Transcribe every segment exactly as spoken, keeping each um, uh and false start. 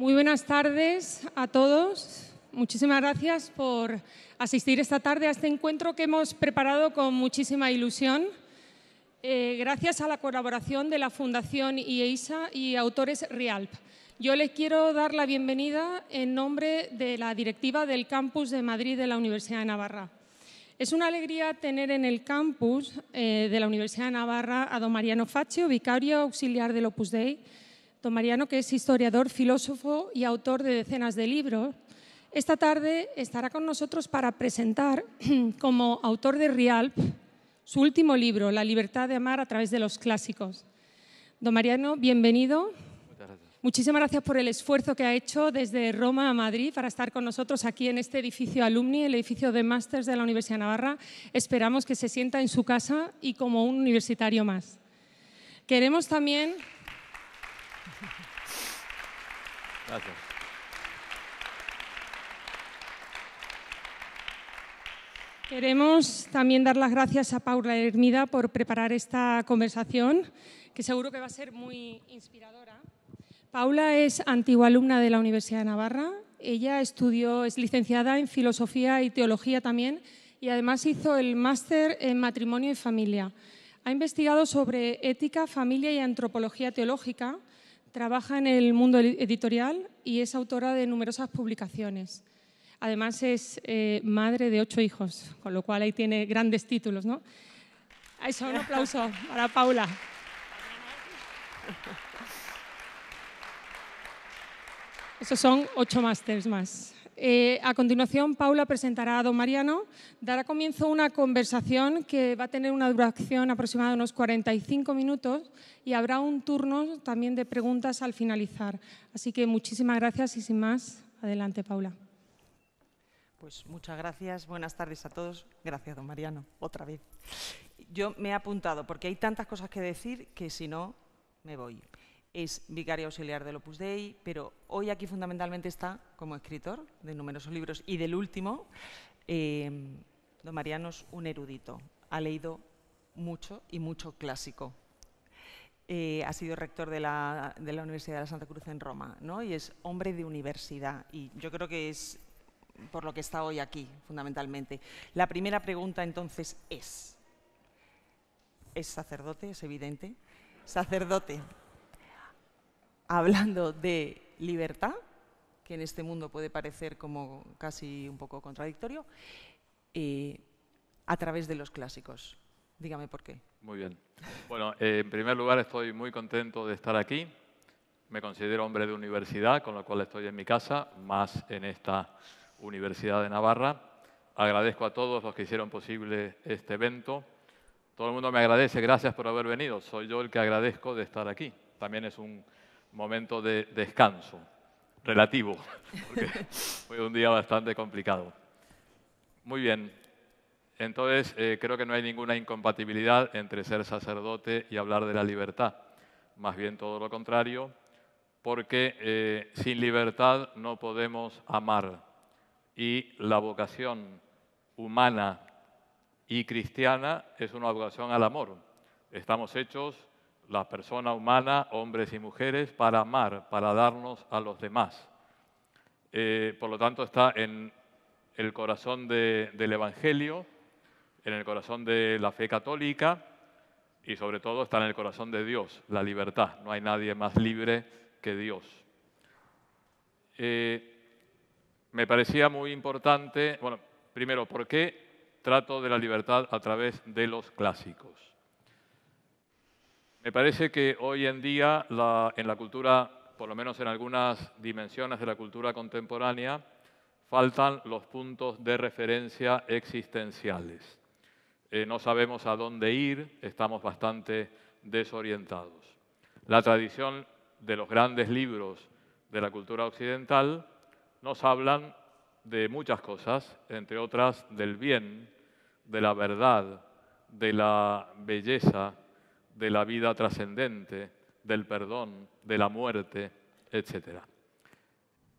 Muy buenas tardes a todos. Muchísimas gracias por asistir esta tarde a este encuentro que hemos preparado con muchísima ilusión. Eh, gracias a la colaboración de la Fundación IEISA y Autores Rialp. Yo les quiero dar la bienvenida en nombre de la directiva del Campus de Madrid de la Universidad de Navarra. Es una alegría tener en el campus eh, de la Universidad de Navarra a don Mariano Fazio, vicario auxiliar del Opus Dei. Don Mariano, que es historiador, filósofo y autor de decenas de libros, esta tarde estará con nosotros para presentar, como autor de Rialp, su último libro, La libertad de amar a través de los clásicos. Don Mariano, bienvenido. Muchas gracias. Muchísimas gracias por el esfuerzo que ha hecho desde Roma a Madrid para estar con nosotros aquí en este edificio alumni, el edificio de másters de la Universidad de Navarra. Esperamos que se sienta en su casa y como un universitario más. Queremos también... Gracias. Queremos también dar las gracias a Paula Hermida por preparar esta conversación, que seguro que va a ser muy inspiradora. Paula es antigua alumna de la Universidad de Navarra. Ella estudió, es licenciada en Filosofía y Teología también, y además hizo el máster en Matrimonio y Familia. Ha investigado sobre ética, familia y antropología teológica. Trabaja en el mundo editorial y es autora de numerosas publicaciones. Además es eh, madre de ocho hijos, con lo cual ahí tiene grandes títulos, ¿no? Eso, un aplauso para Paula. Esos son ocho másters más. Eh, a continuación, Paula presentará a don Mariano. Dará comienzo una conversación que va a tener una duración aproximada de unos cuarenta y cinco minutos y habrá un turno también de preguntas al finalizar. Así que muchísimas gracias y sin más, adelante, Paula. Pues muchas gracias. Buenas tardes a todos. Gracias, don Mariano, otra vez. Yo me he apuntado porque hay tantas cosas que decir que si no, me voy. Es vicario auxiliar del Opus Dei, pero hoy aquí fundamentalmente está como escritor de numerosos libros y del último. Eh, don Mariano es un erudito, ha leído mucho y mucho clásico. Eh, ha sido rector de la, de la Universidad de la Santa Cruz en Roma, ¿no? Y es hombre de universidad y yo creo que es por lo que está hoy aquí, fundamentalmente. La primera pregunta entonces es, ¿es sacerdote? Es evidente. Sacerdote. Hablando de libertad, que en este mundo puede parecer como casi un poco contradictorio, eh, a través de los clásicos. Dígame por qué. Muy bien. Bueno, eh, en primer lugar estoy muy contento de estar aquí. Me considero hombre de universidad, con lo cual estoy en mi casa, más en esta Universidad de Navarra. Agradezco a todos los que hicieron posible este evento. Todo el mundo me agradece, gracias por haber venido. Soy yo el que agradezco de estar aquí. También es un momento de descanso, relativo, porque fue un día bastante complicado. Muy bien, entonces eh, creo que no hay ninguna incompatibilidad entre ser sacerdote y hablar de la libertad. Más bien todo lo contrario, porque eh, sin libertad no podemos amar. Y la vocación humana y cristiana es una vocación al amor. Estamos hechos la persona humana, hombres y mujeres, para amar, para darnos a los demás. Eh, por lo tanto, está en el corazón de, del Evangelio, en el corazón de la fe católica y, sobre todo, está en el corazón de Dios, la libertad. No hay nadie más libre que Dios. Eh, me parecía muy importante... Bueno, primero, ¿por qué trato de la libertad a través de los clásicos? Me parece que hoy en día, la, en la cultura, por lo menos en algunas dimensiones de la cultura contemporánea, faltan los puntos de referencia existenciales. Eh, no sabemos a dónde ir, estamos bastante desorientados. La tradición de los grandes libros de la cultura occidental nos hablan de muchas cosas, entre otras del bien, de la verdad, de la belleza, de la vida trascendente, del perdón, de la muerte, etcétera.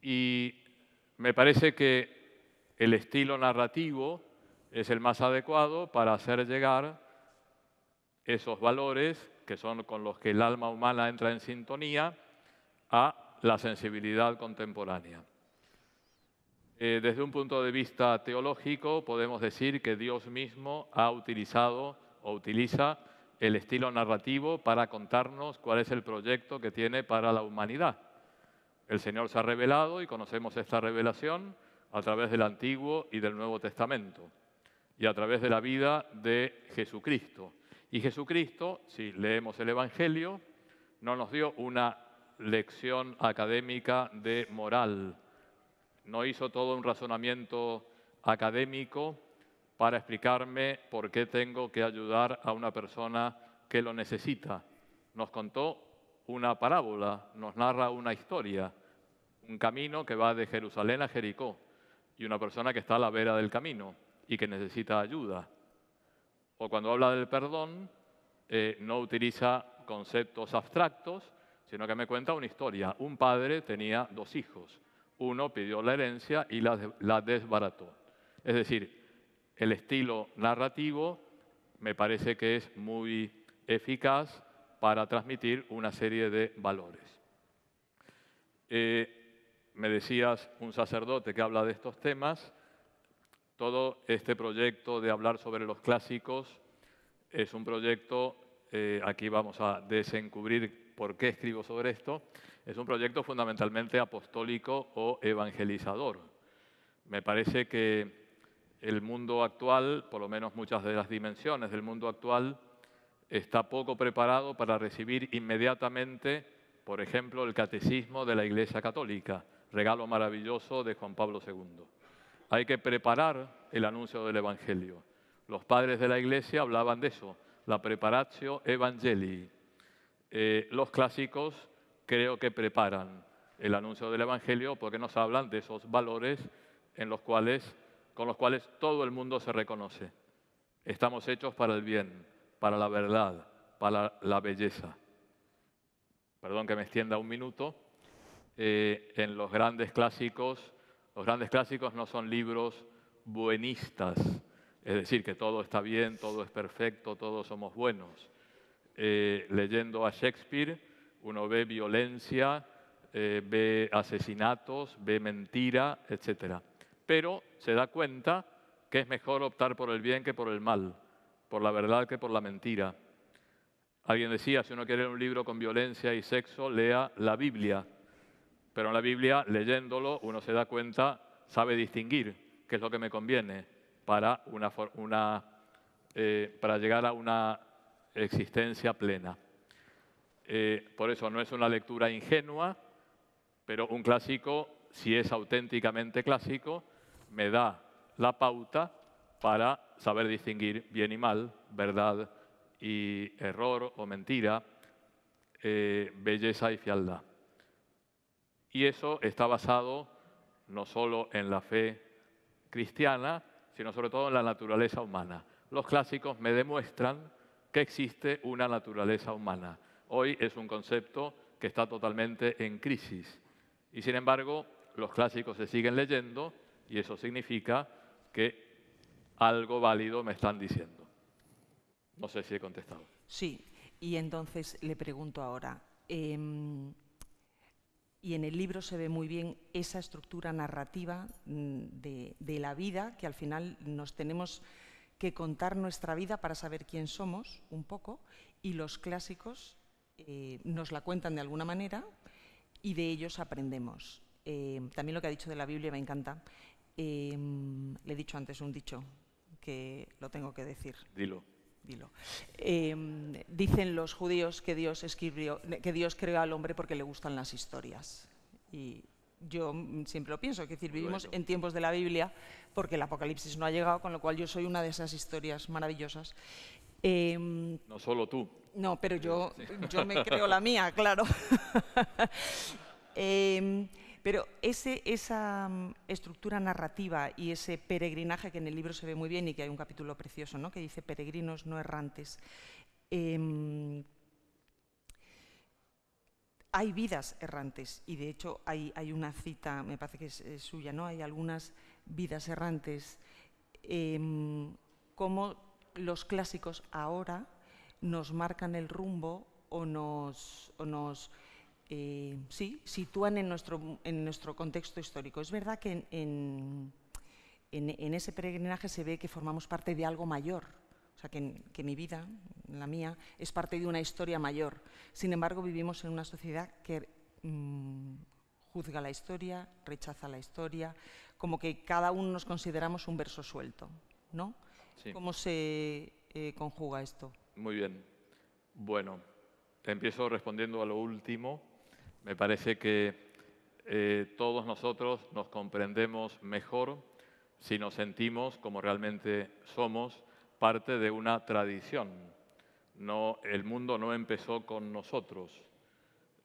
Y me parece que el estilo narrativo es el más adecuado para hacer llegar esos valores, que son con los que el alma humana entra en sintonía, a la sensibilidad contemporánea. Eh, desde un punto de vista teológico, podemos decir que Dios mismo ha utilizado o utiliza el estilo narrativo para contarnos cuál es el proyecto que tiene para la humanidad. El Señor se ha revelado y conocemos esta revelación a través del Antiguo y del Nuevo Testamento y a través de la vida de Jesucristo. Y Jesucristo, si leemos el Evangelio, no nos dio una lección académica de moral. No hizo todo un razonamiento académico para explicarme por qué tengo que ayudar a una persona que lo necesita. Nos contó una parábola, nos narra una historia, un camino que va de Jerusalén a Jericó y una persona que está a la vera del camino y que necesita ayuda. O cuando habla del perdón, eh, no utiliza conceptos abstractos, sino que me cuenta una historia. Un padre tenía dos hijos. Uno pidió la herencia y la, la desbarató. Es decir, el estilo narrativo me parece que es muy eficaz para transmitir una serie de valores. Eh, me decías, un sacerdote que habla de estos temas. Todo este proyecto de hablar sobre los clásicos es un proyecto, eh, aquí vamos a desencubrir por qué escribo sobre esto, es un proyecto fundamentalmente apostólico o evangelizador. Me parece que el mundo actual, por lo menos muchas de las dimensiones del mundo actual, está poco preparado para recibir inmediatamente, por ejemplo, el catecismo de la Iglesia Católica, regalo maravilloso de Juan Pablo segundo. Hay que preparar el anuncio del Evangelio. Los padres de la Iglesia hablaban de eso, la preparatio evangelii. Eh, los clásicos creo que preparan el anuncio del Evangelio porque nos hablan de esos valores en los cuales, con los cuales todo el mundo se reconoce. Estamos hechos para el bien, para la verdad, para la belleza. Perdón que me extienda un minuto. Eh, en los grandes clásicos... Los grandes clásicos no son libros buenistas, es decir, que todo está bien, todo es perfecto, todos somos buenos. Eh, leyendo a Shakespeare, uno ve violencia, eh, ve asesinatos, ve mentira, etcétera. Pero se da cuenta que es mejor optar por el bien que por el mal, por la verdad que por la mentira. Alguien decía, si uno quiere un libro con violencia y sexo, lea la Biblia. Pero en la Biblia, leyéndolo, uno se da cuenta, sabe distinguir qué es lo que me conviene para, una, una, eh, para llegar a una existencia plena. Eh, por eso no es una lectura ingenua, pero un clásico, si es auténticamente clásico, me da la pauta para saber distinguir bien y mal, verdad y error o mentira, eh, belleza y fealdad. Y eso está basado no solo en la fe cristiana, sino sobre todo en la naturaleza humana. Los clásicos me demuestran que existe una naturaleza humana. Hoy es un concepto que está totalmente en crisis. Y sin embargo, los clásicos se siguen leyendo y eso significa que algo válido me están diciendo. No sé si he contestado. Sí, y entonces le pregunto ahora... Eh... Y en el libro se ve muy bien esa estructura narrativa de, de la vida, que al final nos tenemos que contar nuestra vida para saber quién somos, un poco, y los clásicos eh, nos la cuentan de alguna manera y de ellos aprendemos. Eh, también lo que ha dicho de la Biblia me encanta. Eh, le he dicho antes un dicho que lo tengo que decir. Dilo. Dilo. Eh, dicen los judíos que Dios escribió, que Dios creó al hombre porque le gustan las historias. Y yo siempre lo pienso, que decir, vivimos en tiempos de la Biblia porque el Apocalipsis no ha llegado, con lo cual yo soy una de esas historias maravillosas. Eh, no solo tú. No, pero yo, yo me creo la mía, claro. eh, Pero ese, esa estructura narrativa y ese peregrinaje que en el libro se ve muy bien y que hay un capítulo precioso, ¿no?, que dice peregrinos no errantes. Eh, hay vidas errantes y de hecho hay, hay una cita, me parece que es, es suya, ¿no? Hay algunas vidas errantes. Eh, ¿Cómo los clásicos ahora nos marcan el rumbo o nos... O nos eh, sí, sitúan en nuestro, en nuestro contexto histórico. Es verdad que en, en, en, en ese peregrinaje se ve que formamos parte de algo mayor, o sea, que, que mi vida, la mía, es parte de una historia mayor. Sin embargo, vivimos en una sociedad que mmm, juzga la historia, rechaza la historia, como que cada uno nos consideramos un verso suelto, ¿no? Sí. ¿Cómo se eh, conjuga esto? Muy bien. Bueno, empiezo respondiendo a lo último. Me parece que eh, todos nosotros nos comprendemos mejor si nos sentimos, como realmente somos, parte de una tradición. No, el mundo no empezó con nosotros.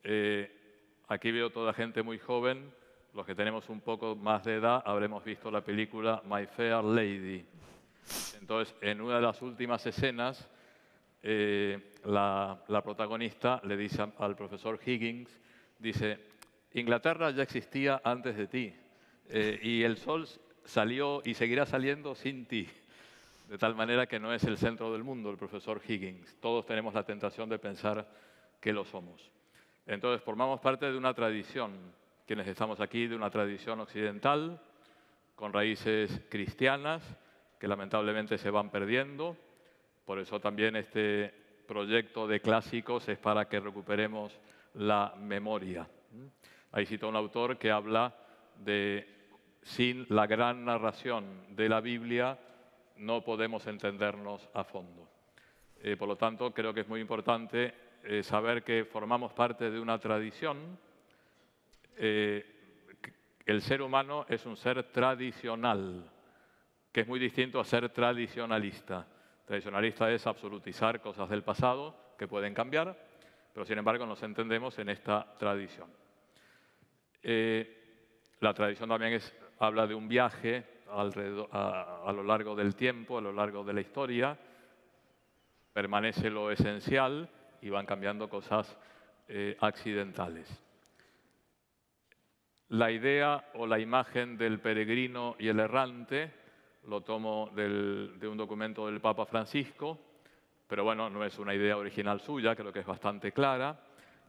Eh, Aquí veo toda gente muy joven, los que tenemos un poco más de edad habremos visto la película My Fair Lady. Entonces, en una de las últimas escenas, eh, la, la protagonista le dice al profesor Higgins, dice, Inglaterra ya existía antes de ti, eh, y el sol salió y seguirá saliendo sin ti, de tal manera que no es el centro del mundo el profesor Higgins. Todos tenemos la tentación de pensar que lo somos. Entonces, formamos parte de una tradición, quienes estamos aquí, de una tradición occidental, con raíces cristianas, que lamentablemente se van perdiendo. Por eso también este proyecto de clásicos es para que recuperemos la memoria. Ahí cito a un autor que habla de, sin la gran narración de la Biblia, no podemos entendernos a fondo. Eh, por lo tanto, creo que es muy importante Eh, saber que formamos parte de una tradición. Eh, el ser humano es un ser tradicional, que es muy distinto a ser tradicionalista. Tradicionalista es absolutizar cosas del pasado que pueden cambiar, pero sin embargo nos entendemos en esta tradición. Eh, la tradición también es, habla de un viaje alrededor, a, a lo largo del tiempo, a lo largo de la historia. Permanece lo esencial y van cambiando cosas eh, accidentales. La idea o la imagen del peregrino y el errante, lo tomo del, de un documento del Papa Francisco, pero bueno, no es una idea original suya, creo que es bastante clara.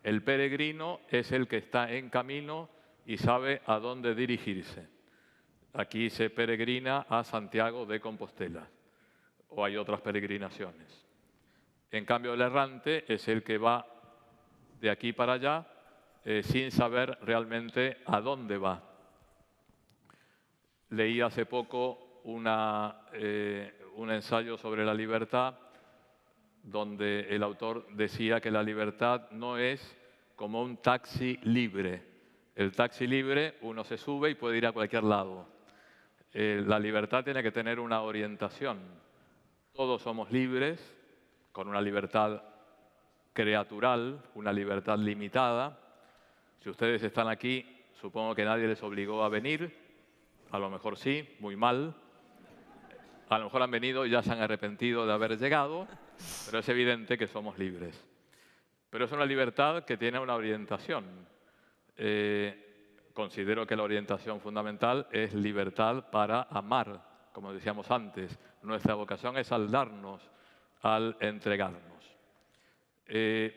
El peregrino es el que está en camino y sabe a dónde dirigirse. Aquí se peregrina a Santiago de Compostela, o hay otras peregrinaciones. En cambio, el errante es el que va de aquí para allá eh, sin saber realmente a dónde va. Leí hace poco una, eh, un ensayo sobre la libertad donde el autor decía que la libertad no es como un taxi libre. El taxi libre uno se sube y puede ir a cualquier lado. Eh, la libertad tiene que tener una orientación. Todos somos libres, con una libertad creatural, una libertad limitada. Si ustedes están aquí, supongo que nadie les obligó a venir, a lo mejor sí, muy mal. A lo mejor han venido y ya se han arrepentido de haber llegado, pero es evidente que somos libres. Pero es una libertad que tiene una orientación. Eh, considero que la orientación fundamental es libertad para amar, como decíamos antes. Nuestra vocación es al darnos, al entregarnos. Eh,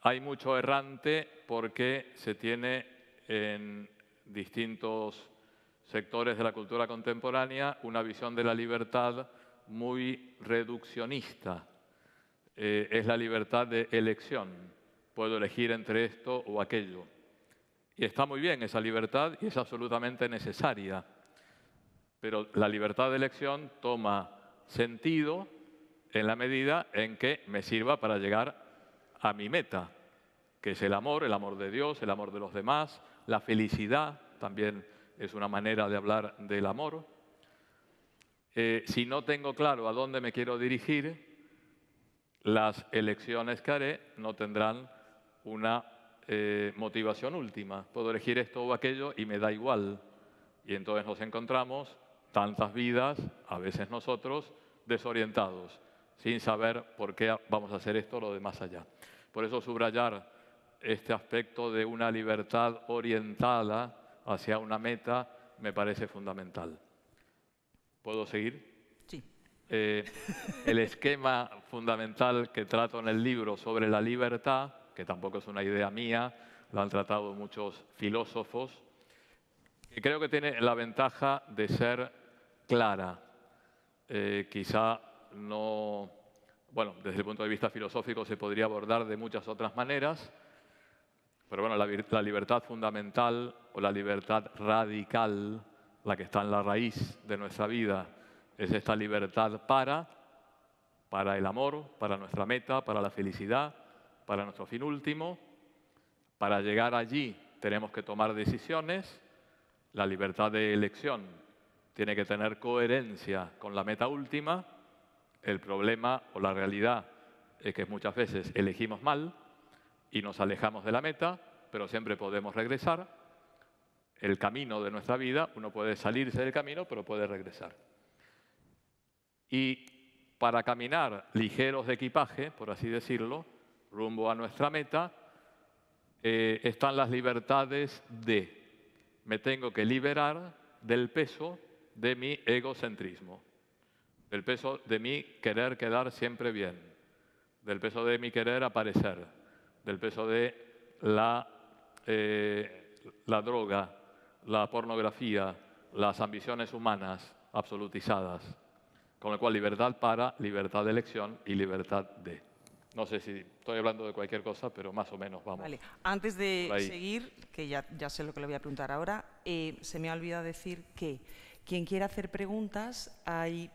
hay mucho errante porque se tiene en distintos sectores de la cultura contemporánea una visión de la libertad muy reduccionista. Eh, es la libertad de elección. Puedo elegir entre esto o aquello. Y está muy bien esa libertad y es absolutamente necesaria. Pero la libertad de elección toma sentido en la medida en que me sirva para llegar a mi meta, que es el amor, el amor de Dios, el amor de los demás, la felicidad, también es una manera de hablar del amor. Eh, si no tengo claro a dónde me quiero dirigir, las elecciones que haré no tendrán una eh, motivación última. Puedo elegir esto o aquello y me da igual. Y entonces nos encontramos tantas vidas, a veces nosotros, desorientados, sin saber por qué vamos a hacer esto o lo de más allá. Por eso subrayar este aspecto de una libertad orientada hacia una meta me parece fundamental. ¿Puedo seguir? Sí. Eh, el esquema fundamental que trato en el libro sobre la libertad que tampoco es una idea mía, la han tratado muchos filósofos, que creo que tiene la ventaja de ser clara. Eh, quizá no... Bueno, desde el punto de vista filosófico se podría abordar de muchas otras maneras, pero bueno, la, la libertad fundamental o la libertad radical, la que está en la raíz de nuestra vida, es esta libertad para, para el amor, para nuestra meta, para la felicidad, para nuestro fin último. Para llegar allí tenemos que tomar decisiones. La libertad de elección tiene que tener coherencia con la meta última. El problema o la realidad es que muchas veces elegimos mal y nos alejamos de la meta, pero siempre podemos regresar. El camino de nuestra vida, uno puede salirse del camino, pero puede regresar. Y para caminar ligeros de equipaje, por así decirlo, rumbo a nuestra meta, eh, están las libertades de... Me tengo que liberar del peso de mi egocentrismo, del peso de mi querer quedar siempre bien, del peso de mi querer aparecer, del peso de la, eh, la droga, la pornografía, las ambiciones humanas absolutizadas. Con lo cual, libertad para, libertad de elección y libertad de... No sé si estoy hablando de cualquier cosa, pero más o menos vamos. Vale. Antes de seguir, que ya, ya sé lo que le voy a preguntar ahora, eh, se me ha olvidado decir que quien quiera hacer preguntas, hay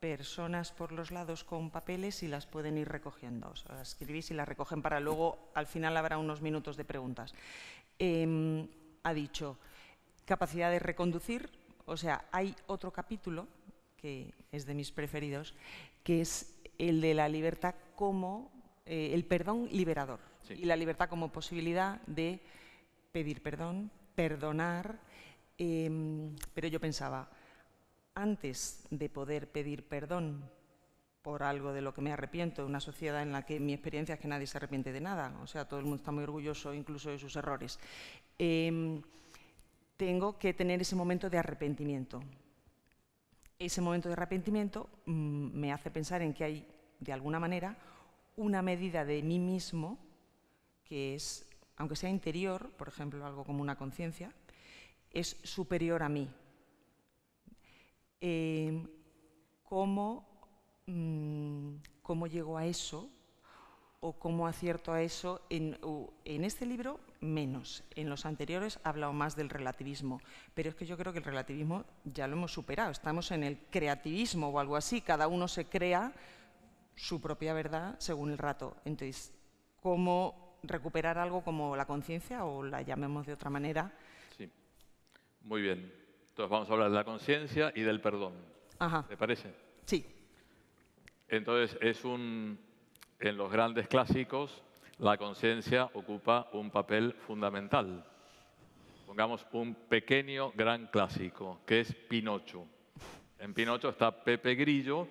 personas por los lados con papeles y las pueden ir recogiendo. O sea, las escribís y las recogen para luego, al final habrá unos minutos de preguntas. Eh, ha dicho, capacidad de reconducir, o sea, hay otro capítulo, que es de mis preferidos, que es el de la libertad como eh, el perdón liberador, sí, y la libertad como posibilidad de pedir perdón, perdonar, eh, pero yo pensaba, antes de poder pedir perdón por algo de lo que me arrepiento, una sociedad en la que mi experiencia es que nadie se arrepiente de nada, o sea, todo el mundo está muy orgulloso incluso de sus errores, eh, tengo que tener ese momento de arrepentimiento. Ese momento de arrepentimiento mmm, me hace pensar en que hay, de alguna manera, una medida de mí mismo que es, aunque sea interior, por ejemplo, algo como una conciencia, es superior a mí. Eh, ¿cómo, mmm, ¿Cómo llego a eso? ¿O cómo acierto a eso? En, en este libro, menos. En los anteriores ha hablado más del relativismo, pero es que yo creo que el relativismo ya lo hemos superado. Estamos en el creativismo o algo así. Cada uno se crea su propia verdad según el rato. Entonces, ¿cómo recuperar algo como la conciencia, o la llamemos de otra manera? Sí. Muy bien. Entonces vamos a hablar de la conciencia y del perdón. Ajá. ¿Te parece? Sí. Entonces, es un... en los grandes clásicos, la conciencia ocupa un papel fundamental. Pongamos un pequeño gran clásico, que es Pinocho. En Pinocho está Pepe Grillo,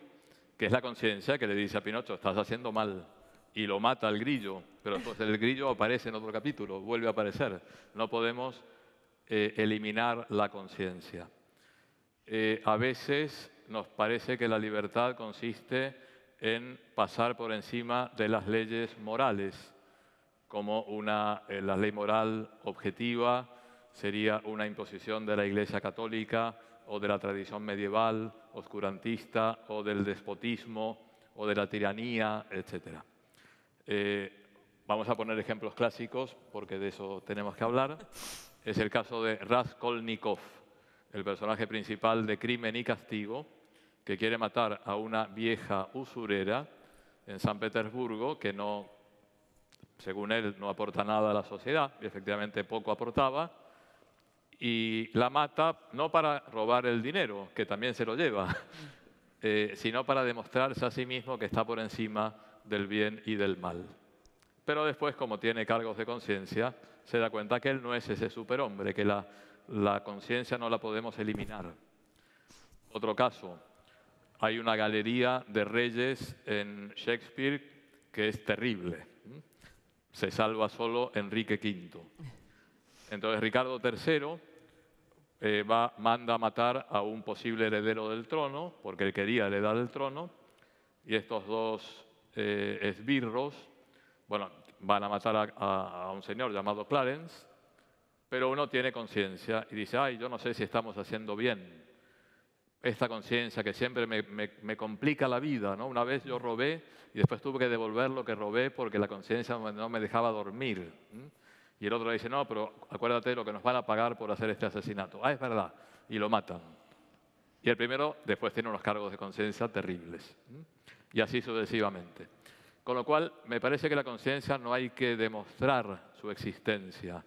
que es la conciencia que le dice a Pinocho, estás haciendo mal, y lo mata al grillo, pero entonces el grillo aparece en otro capítulo, vuelve a aparecer. No podemos eh, eliminar la conciencia. Eh, a veces nos parece que la libertad consiste en pasar por encima de las leyes morales, como una, eh, la ley moral objetiva sería una imposición de la Iglesia Católica o de la tradición medieval, oscurantista, o del despotismo, o de la tiranía, etcétera. Eh, vamos a poner ejemplos clásicos, porque de eso tenemos que hablar. Es el caso de Raskolnikov, el personaje principal de Crimen y Castigo, que quiere matar a una vieja usurera en San Petersburgo, que no, según él, no aporta nada a la sociedad, y efectivamente poco aportaba, y la mata no para robar el dinero, que también se lo lleva, eh, sino para demostrarse a sí mismo que está por encima del bien y del mal. Pero después, como tiene cargos de conciencia, se da cuenta que él no es ese superhombre, que la, la conciencia no la podemos eliminar. Otro caso. Hay una galería de reyes en Shakespeare que es terrible. Se salva solo Enrique quinto. Entonces Ricardo tercero eh, va, manda a matar a un posible heredero del trono, porque él quería heredar el trono, y estos dos eh, esbirros, bueno, van a matar a, a, a un señor llamado Clarence, pero uno tiene conciencia y dice, ay, yo no sé si estamos haciendo bien. Esta conciencia que siempre me, me, me complica la vida, ¿no? Una vez yo robé y después tuve que devolver lo que robé porque la conciencia no me dejaba dormir. Y el otro le dice, no, pero acuérdate lo que nos van a pagar por hacer este asesinato. Ah, es verdad. Y lo matan. Y el primero después tiene unos cargos de conciencia terribles. Y así sucesivamente. Con lo cual, me parece que la conciencia no hay que demostrar su existencia,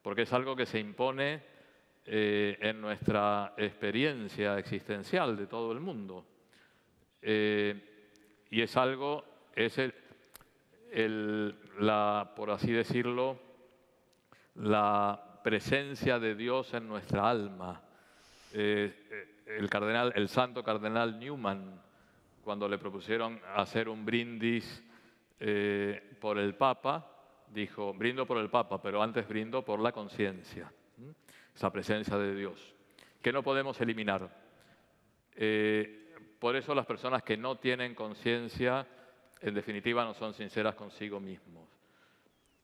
porque es algo que se impone Eh, en nuestra experiencia existencial de todo el mundo. Eh, y es algo, es el, el, la, por así decirlo, la presencia de Dios en nuestra alma. Eh, el, cardenal, el santo cardenal Newman, cuando le propusieron hacer un brindis eh, por el Papa, dijo, brindo por el Papa, pero antes brindo por la conciencia. Esa presencia de Dios, que no podemos eliminar. Eh, por eso las personas que no tienen conciencia, en definitiva, no son sinceras consigo mismos.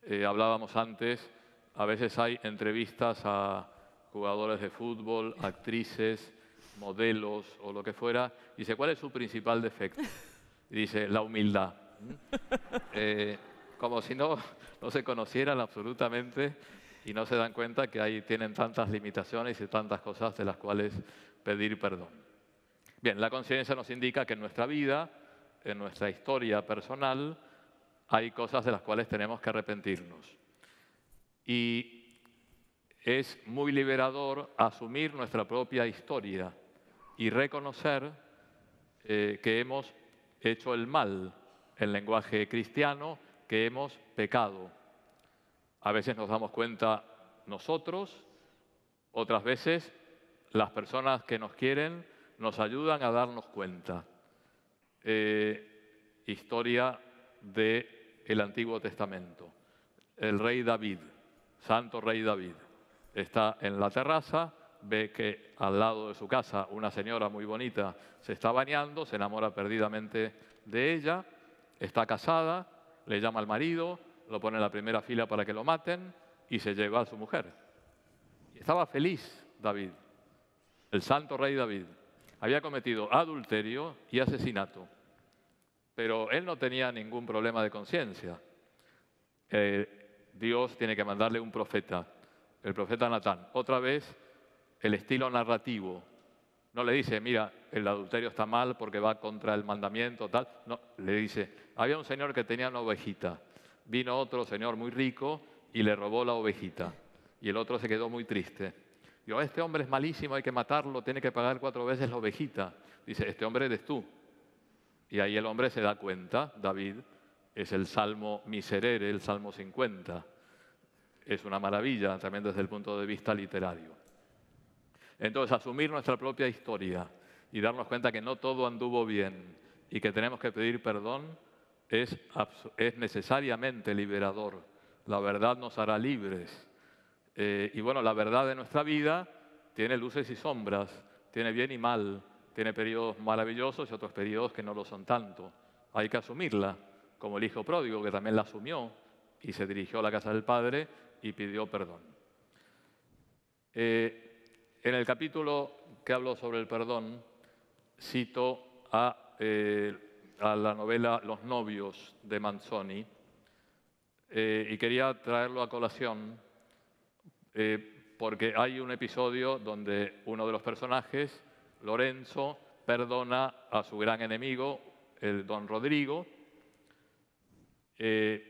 Eh, hablábamos antes, a veces hay entrevistas a jugadores de fútbol, actrices, modelos o lo que fuera, y dice, ¿cuál es su principal defecto? Y dice, la humildad. Eh, como si no, no se conocieran absolutamente. Y no se dan cuenta que ahí tienen tantas limitaciones y tantas cosas de las cuales pedir perdón. Bien, la conciencia nos indica que en nuestra vida, en nuestra historia personal, hay cosas de las cuales tenemos que arrepentirnos. Y es muy liberador asumir nuestra propia historia y reconocer eh, que hemos hecho el mal, en lenguaje cristiano, que hemos pecado. A veces nos damos cuenta nosotros, otras veces las personas que nos quieren nos ayudan a darnos cuenta. Eh, historia del Antiguo Testamento. El rey David, santo rey David, está en la terraza, ve que al lado de su casa una señora muy bonita se está bañando, se enamora perdidamente de ella, está casada, le llama al marido, lo pone en la primera fila para que lo maten y se lleva a su mujer. Estaba feliz David, el santo rey David. Había cometido adulterio y asesinato, pero él no tenía ningún problema de conciencia. Eh, Dios tiene que mandarle un profeta, el profeta Natán. Otra vez, el estilo narrativo. No le dice, mira, el adulterio está mal porque va contra el mandamiento, tal. No, le dice, había un señor que tenía una ovejita. Vino otro señor muy rico y le robó la ovejita. Y el otro se quedó muy triste. Dijo, este hombre es malísimo, hay que matarlo, tiene que pagar cuatro veces la ovejita. Dice, este hombre eres tú. Y ahí el hombre se da cuenta, David, es el Salmo Miserere, el Salmo cincuenta. Es una maravilla también desde el punto de vista literario. Entonces, asumir nuestra propia historia y darnos cuenta que no todo anduvo bien y que tenemos que pedir perdón, Es, es necesariamente liberador. La verdad nos hará libres. Eh, y bueno, la verdad de nuestra vida tiene luces y sombras, tiene bien y mal, tiene periodos maravillosos y otros periodos que no lo son tanto. Hay que asumirla, como el hijo pródigo, que también la asumió y se dirigió a la casa del padre y pidió perdón. Eh, en el capítulo que hablo sobre el perdón, cito a... Eh, a la novela Los novios de Manzoni, eh, y quería traerlo a colación eh, porque hay un episodio donde uno de los personajes, Lorenzo, perdona a su gran enemigo, el don Rodrigo, eh,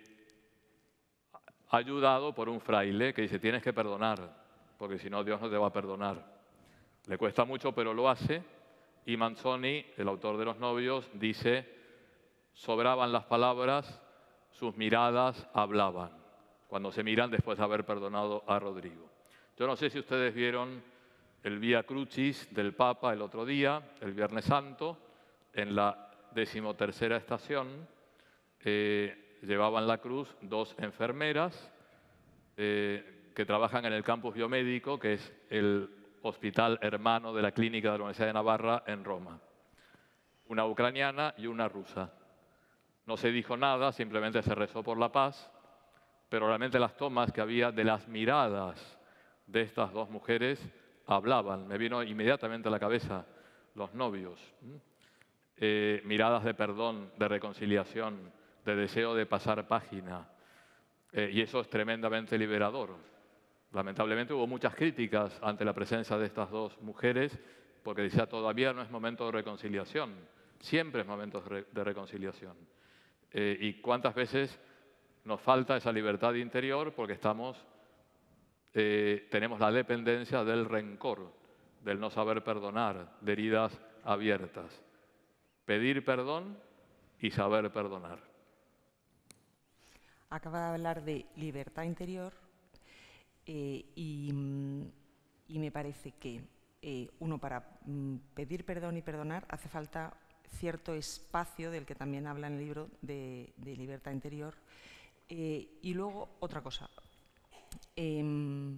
ayudado por un fraile que dice, tienes que perdonar, porque si no Dios no te va a perdonar. Le cuesta mucho, pero lo hace, y Manzoni, el autor de Los novios, dice, sobraban las palabras, sus miradas hablaban, cuando se miran después de haber perdonado a Rodrigo. Yo no sé si ustedes vieron el Vía Crucis del Papa el otro día, el Viernes Santo, en la decimotercera estación, eh, llevaban la cruz dos enfermeras eh, que trabajan en el campus biomédico, que es el hospital hermano de la clínica de la Universidad de Navarra en Roma. Una ucraniana y una rusa. No se dijo nada, simplemente se rezó por la paz pero realmente las tomas que había de las miradas de estas dos mujeres hablaban. Me vino inmediatamente a la cabeza Los novios. Eh, miradas de perdón, de reconciliación, de deseo de pasar página. Eh, y eso es tremendamente liberador. Lamentablemente hubo muchas críticas ante la presencia de estas dos mujeres, porque decía, todavía no es momento de reconciliación. Siempre es momento de reconciliación. Eh, y cuántas veces nos falta esa libertad interior porque estamos, eh, tenemos la dependencia del rencor, del no saber perdonar, de heridas abiertas. Pedir perdón y saber perdonar. Acaba de hablar de libertad interior eh, y, y me parece que eh, uno para mm, pedir perdón y perdonar hace falta cierto espacio del que también habla en el libro de, de libertad interior. Eh, y luego otra cosa, eh,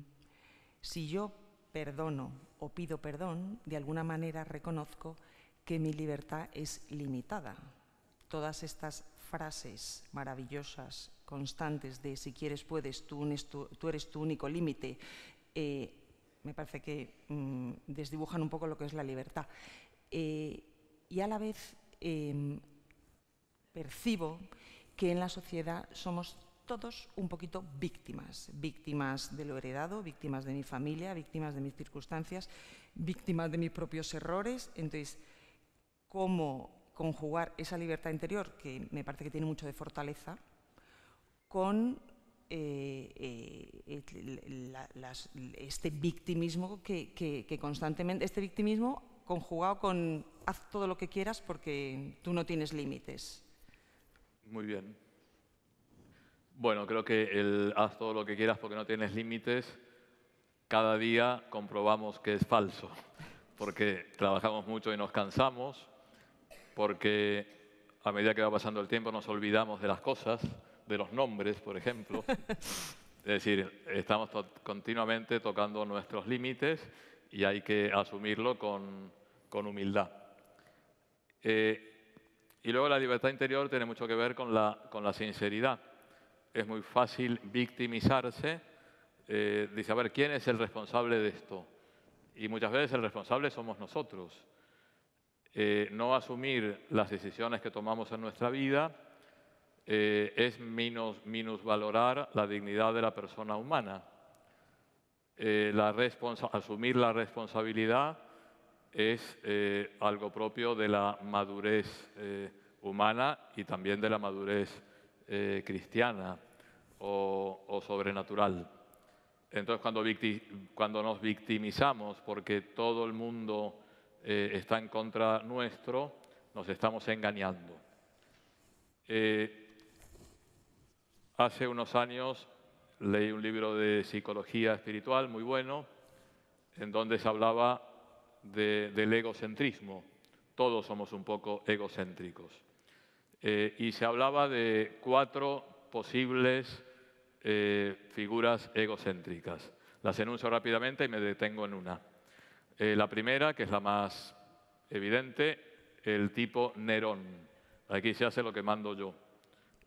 si yo perdono o pido perdón, de alguna manera reconozco que mi libertad es limitada. Todas estas frases maravillosas, constantes, de si quieres puedes, tú, tú eres tu único límite, eh, me parece que mm, desdibujan un poco lo que es la libertad. Eh, y a la vez eh, percibo que en la sociedad somos todos un poquito víctimas, víctimas de lo heredado, víctimas de mi familia, víctimas de mis circunstancias, víctimas de mis propios errores. Entonces, ¿cómo conjugar esa libertad interior, que me parece que tiene mucho de fortaleza, con eh, eh, la, las, este victimismo que, que, que constantemente, este victimismo conjugado con haz todo lo que quieras porque tú no tienes límites? Muy bien. Bueno, creo que el haz todo lo que quieras porque no tienes límites, cada día comprobamos que es falso, porque trabajamos mucho y nos cansamos, porque a medida que va pasando el tiempo nos olvidamos de las cosas, de los nombres, por ejemplo. Es decir, estamos to- continuamente tocando nuestros límites y hay que asumirlo con, con humildad. Eh, Y luego la libertad interior tiene mucho que ver con la, con la sinceridad. Es muy fácil victimizarse. Eh, dice, a ver, ¿quién es el responsable de esto? Y muchas veces el responsable somos nosotros. Eh, no asumir las decisiones que tomamos en nuestra vida eh, es minus, minusvalorar la dignidad de la persona humana. Eh, la responsa- asumir la responsabilidad es eh, algo propio de la madurez eh, humana y también de la madurez eh, cristiana o, o sobrenatural. Entonces, cuando, victi- cuando nos victimizamos porque todo el mundo eh, está en contra nuestro, nos estamos engañando. Eh, hace unos años leí un libro de psicología espiritual muy bueno, en donde se hablaba De, del egocentrismo. Todos somos un poco egocéntricos. Eh, y se hablaba de cuatro posibles eh, figuras egocéntricas. Las enuncio rápidamente y me detengo en una. Eh, la primera, que es la más evidente, el tipo Nerón. Aquí se hace lo que mando yo.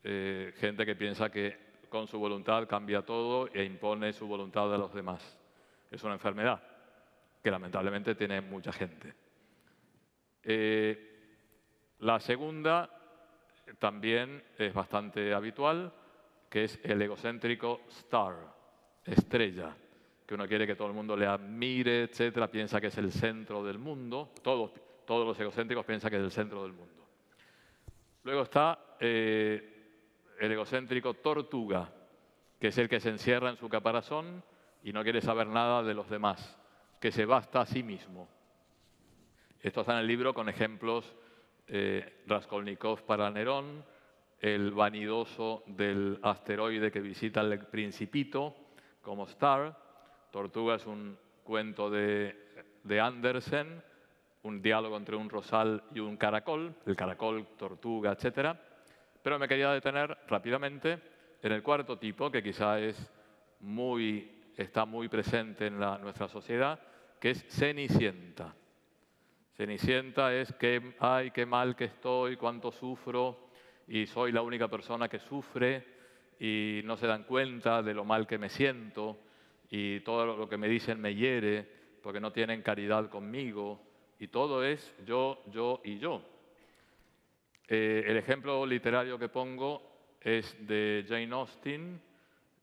Eh, gente que piensa que con su voluntad cambia todo e impone su voluntad a los demás. Es una enfermedad que lamentablemente tiene mucha gente. Eh, la segunda también es bastante habitual, que es el egocéntrico star, estrella, que uno quiere que todo el mundo le admire, etcétera, piensa que es el centro del mundo. Todos, todos los egocéntricos piensan que es el centro del mundo. Luego está eh, el egocéntrico tortuga, que es el que se encierra en su caparazón y no quiere saber nada de los demás, que se basta a sí mismo. Esto está en el libro con ejemplos, eh, Raskolnikov para Nerón, el vanidoso del asteroide que visita el Principito como Star, Tortuga es un cuento de, de Andersen, un diálogo entre un rosal y un caracol, el caracol, tortuga, etcétera. Pero me quería detener rápidamente en el cuarto tipo, que quizá es muy... está muy presente en la, nuestra sociedad, que es Cenicienta. Cenicienta es que, ay, qué mal que estoy, cuánto sufro, y soy la única persona que sufre, y no se dan cuenta de lo mal que me siento y todo lo que me dicen me hiere porque no tienen caridad conmigo y todo es yo, yo y yo. Eh, el ejemplo literario que pongo es de Jane Austen,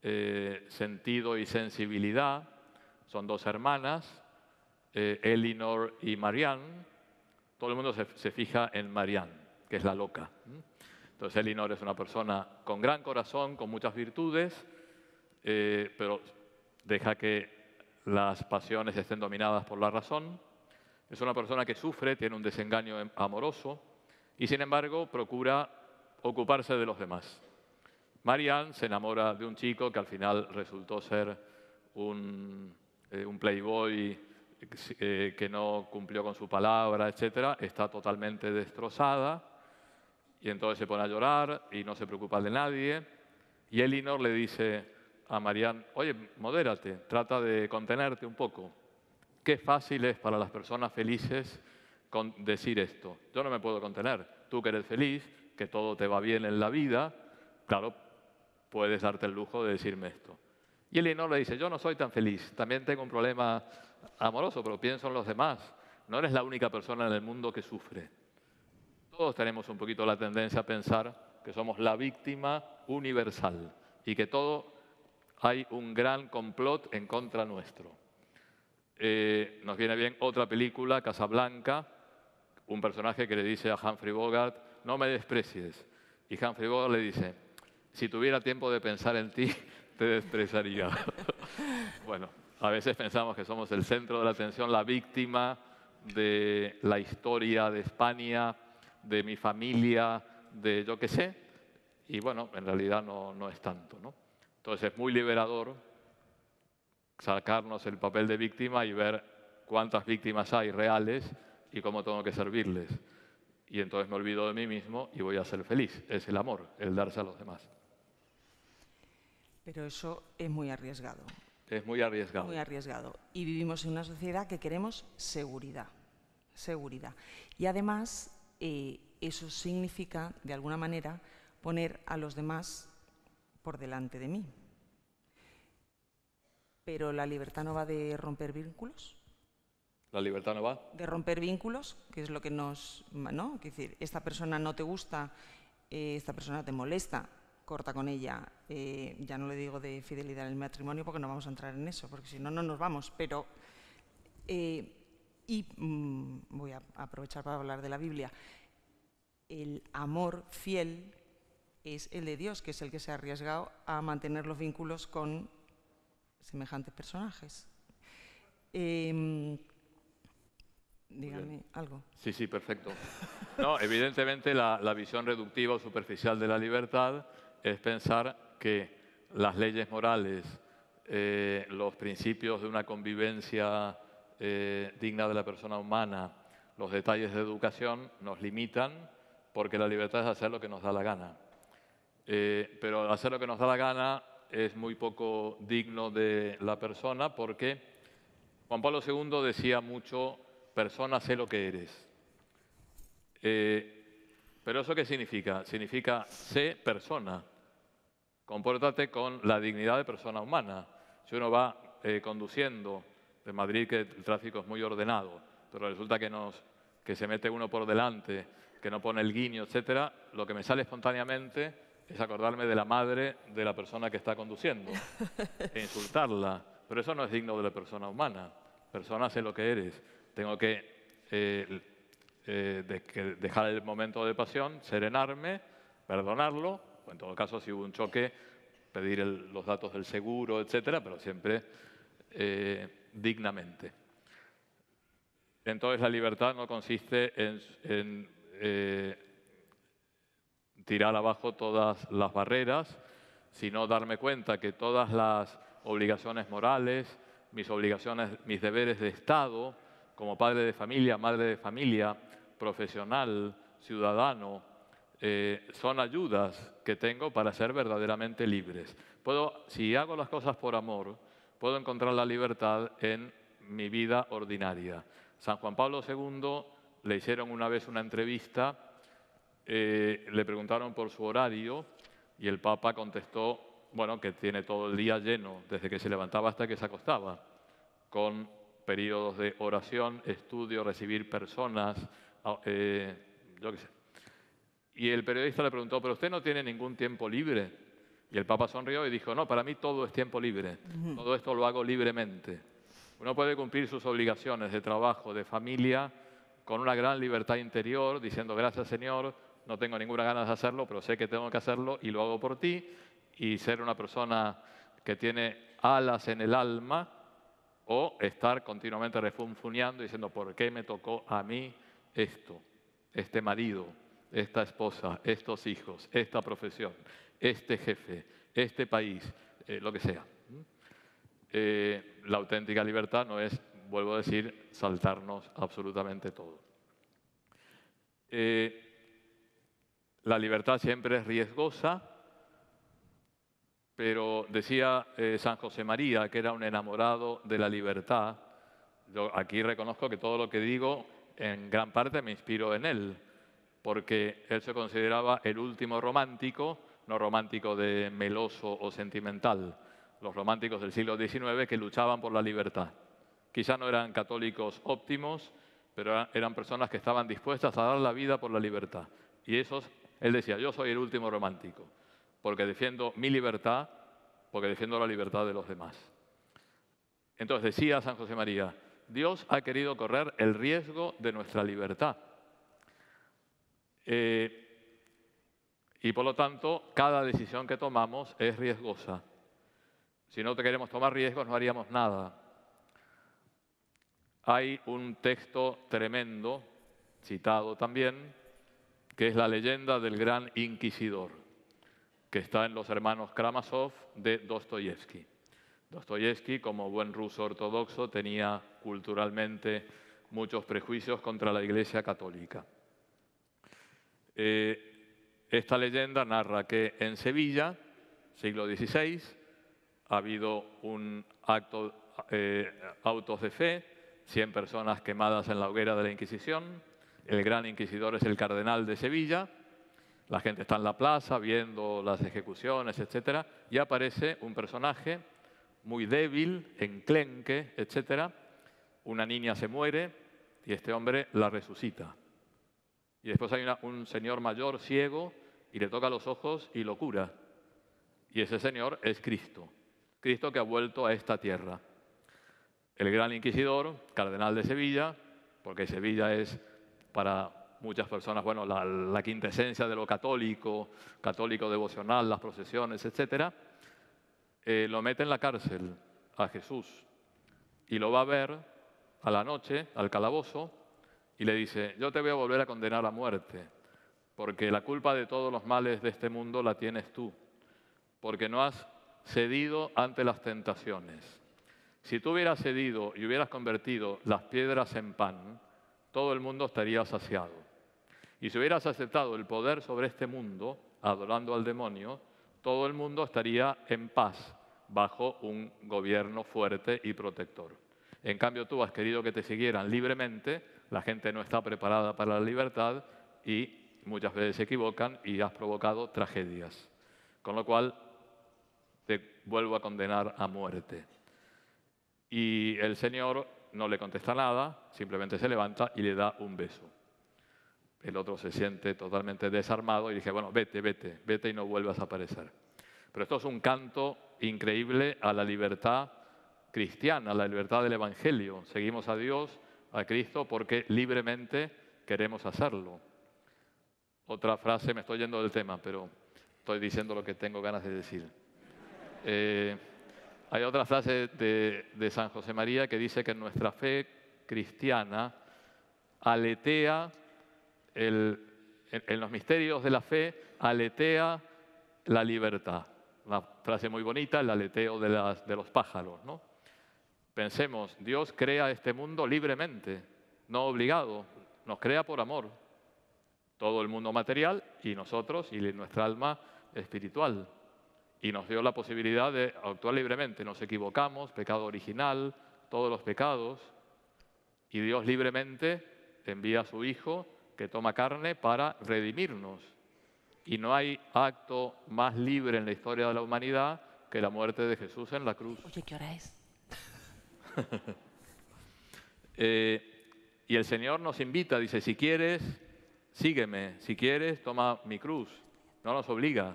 eh, Sentido y sensibilidad, son dos hermanas, eh, Elinor y Marianne. Todo el mundo se, se fija en Marianne, que es la loca. Entonces Elinor es una persona con gran corazón, con muchas virtudes, eh, pero deja que las pasiones estén dominadas por la razón. Es una persona que sufre, tiene un desengaño amoroso y sin embargo procura ocuparse de los demás. Marianne se enamora de un chico que al final resultó ser un, eh, un playboy eh, que no cumplió con su palabra, etcétera. Está totalmente destrozada y entonces se pone a llorar y no se preocupa de nadie. Y Elinor le dice a Marianne, oye, modérate, trata de contenerte un poco. Qué fácil es para las personas felices decir esto. Yo no me puedo contener. Tú que eres feliz, que todo te va bien en la vida, claro, puedes darte el lujo de decirme esto. Y Elinor le dice, yo no soy tan feliz, también tengo un problema amoroso, pero pienso en los demás. No eres la única persona en el mundo que sufre. Todos tenemos un poquito la tendencia a pensar que somos la víctima universal y que todo hay un gran complot en contra nuestro. Eh, nos viene bien otra película, Casablanca, un personaje que le dice a Humphrey Bogart, no me desprecies. Y Humphrey Bogart le dice, si tuviera tiempo de pensar en ti, te despreciaría. Bueno, a veces pensamos que somos el centro de la atención, la víctima de la historia de España, de mi familia, de yo qué sé. Y bueno, en realidad no, no es tanto, ¿no? Entonces es muy liberador sacarnos el papel de víctima y ver cuántas víctimas hay reales y cómo tengo que servirles. Y entonces me olvido de mí mismo y voy a ser feliz. Es el amor, el darse a los demás. Pero eso es muy arriesgado. Es muy arriesgado. Muy arriesgado. Y vivimos en una sociedad que queremos seguridad. Seguridad. Y además, eh, eso significa, de alguna manera, poner a los demás por delante de mí. ¿Pero la libertad no va de romper vínculos? ¿La libertad no va? De romper vínculos, que es lo que nos... ¿no? Es decir, esta persona no te gusta, eh, esta persona te molesta, corta con ella. Eh, ya no le digo de fidelidad en el matrimonio porque no vamos a entrar en eso, porque si no, no nos vamos. Pero... Eh, y mmm, voy a aprovechar para hablar de la Biblia. El amor fiel es el de Dios, que es el que se ha arriesgado a mantener los vínculos con semejantes personajes. Eh, dígame algo. Sí, sí, perfecto. No, evidentemente la, la visión reductiva o superficial de la libertad es pensar que las leyes morales, eh, los principios de una convivencia eh, digna de la persona humana, los detalles de educación nos limitan porque la libertad es hacer lo que nos da la gana. Eh, pero hacer lo que nos da la gana es muy poco digno de la persona porque Juan Pablo segundo decía mucho, persona sé lo que eres. Eh, ¿Pero eso qué significa? Significa sé persona, compórtate con la dignidad de persona humana. Si uno va eh, conduciendo, de Madrid que el tráfico es muy ordenado, pero resulta que, nos, que se mete uno por delante, que no pone el guiño, etcétera, lo que me sale espontáneamente es acordarme de la madre de la persona que está conduciendo e insultarla. Pero eso no es digno de la persona humana. Persona, sé lo que eres. Tengo que, eh, eh, de, que dejar el momento de pasión, serenarme, perdonarlo. O en todo caso, si hubo un choque, pedir el, los datos del seguro, etcétera, pero siempre eh, dignamente. Entonces, la libertad no consiste en... en eh, tirar abajo todas las barreras, sino darme cuenta que todas las obligaciones morales, mis obligaciones, mis deberes de Estado, como padre de familia, madre de familia, profesional, ciudadano, eh, son ayudas que tengo para ser verdaderamente libres. Puedo, si hago las cosas por amor, puedo encontrar la libertad en mi vida ordinaria. San Juan Pablo segundo le hicieron una vez una entrevista. Eh, le preguntaron por su horario Y el Papa contestó, bueno, que tiene todo el día lleno, desde que se levantaba hasta que se acostaba, con periodos de oración, estudio, recibir personas, eh, yo qué sé. Y el periodista le preguntó, ¿pero usted no tiene ningún tiempo libre? Y el Papa sonrió y dijo, no, para mí todo es tiempo libre, todo esto lo hago libremente. Uno puede cumplir sus obligaciones de trabajo, de familia, con una gran libertad interior, diciendo, gracias Señor, no tengo ninguna ganas de hacerlo, pero sé que tengo que hacerlo y lo hago por ti, y ser una persona que tiene alas en el alma, o estar continuamente refunfuñando diciendo, ¿por qué me tocó a mí esto? Este marido, esta esposa, estos hijos, esta profesión, este jefe, este país, eh, lo que sea. Eh, la auténtica libertad no es, vuelvo a decir, saltarnos absolutamente todo. Eh, la libertad siempre es riesgosa, pero decía eh, San José María, que era un enamorado de la libertad. Yo aquí reconozco que todo lo que digo en gran parte me inspiro en él, porque él se consideraba el último romántico, no romántico de meloso o sentimental, los románticos del siglo diecinueve que luchaban por la libertad. Quizá no eran católicos óptimos, pero eran personas que estaban dispuestas a dar la vida por la libertad. Y esos, él decía, yo soy el último romántico, porque defiendo mi libertad, porque defiendo la libertad de los demás. Entonces decía San José María, Dios ha querido correr el riesgo de nuestra libertad. Eh, y por lo tanto, cada decisión que tomamos es riesgosa. Si no queremos tomar riesgos, no haríamos nada. Hay un texto tremendo, citado también, que es la leyenda del gran inquisidor, que está en Los hermanos Karamazov de Dostoyevsky. Dostoyevsky, como buen ruso ortodoxo, tenía culturalmente muchos prejuicios contra la Iglesia católica. Eh, esta leyenda narra que en Sevilla, siglo dieciséis, ha habido un acto, eh, autos de fe, cien personas quemadas en la hoguera de la Inquisición. El gran inquisidor es el cardenal de Sevilla, la gente está en la plaza viendo las ejecuciones, etcétera, y aparece un personaje muy débil, enclenque, etcétera. Una niña se muere y este hombre la resucita. Y después hay una, un señor mayor ciego y le toca los ojos y lo cura. Y ese señor es Cristo, Cristo que ha vuelto a esta tierra. El gran inquisidor, cardenal de Sevilla, porque Sevilla es para muchas personas, bueno, la, la quintesencia de lo católico, católico devocional, las procesiones, etcétera, eh, lo mete en la cárcel a Jesús y lo va a ver a la noche, al calabozo, y le dice, yo te voy a volver a condenar a muerte, porque la culpa de todos los males de este mundo la tienes tú, porque no has cedido ante las tentaciones. Si tú hubieras cedido y hubieras convertido las piedras en pan, todo el mundo estaría saciado. Y si hubieras aceptado el poder sobre este mundo, adorando al demonio, todo el mundo estaría en paz, bajo un gobierno fuerte y protector. En cambio, tú has querido que te siguieran libremente, la gente no está preparada para la libertad y muchas veces se equivocan y has provocado tragedias. Con lo cual, te vuelvo a condenar a muerte. Y el Señor no le contesta nada, simplemente se levanta y le da un beso. El otro se siente totalmente desarmado y dice, bueno, vete, vete, vete y no vuelvas a aparecer. Pero esto es un canto increíble a la libertad cristiana, a la libertad del Evangelio. Seguimos a Dios, a Cristo, porque libremente queremos hacerlo. Otra frase, me estoy yendo del tema, pero estoy diciendo lo que tengo ganas de decir. Eh, Hay otra frase de, de San José María que dice que nuestra fe cristiana aletea, el, en, en los misterios de la fe, aletea la libertad. Una frase muy bonita, el aleteo de, las, de los pájaros, ¿no? Pensemos, Dios crea este mundo libremente, no obligado, nos crea por amor. Todo el mundo material y nosotros y nuestra alma espiritual. Y nos dio la posibilidad de actuar libremente. Nos equivocamos, pecado original, todos los pecados. Y Dios libremente envía a su Hijo que toma carne para redimirnos. y no hay acto más libre en la historia de la humanidad que la muerte de Jesús en la cruz. Oye, ¿qué hora es? eh, y el Señor nos invita, dice, si quieres, sígueme, si quieres, toma mi cruz. No nos obliga.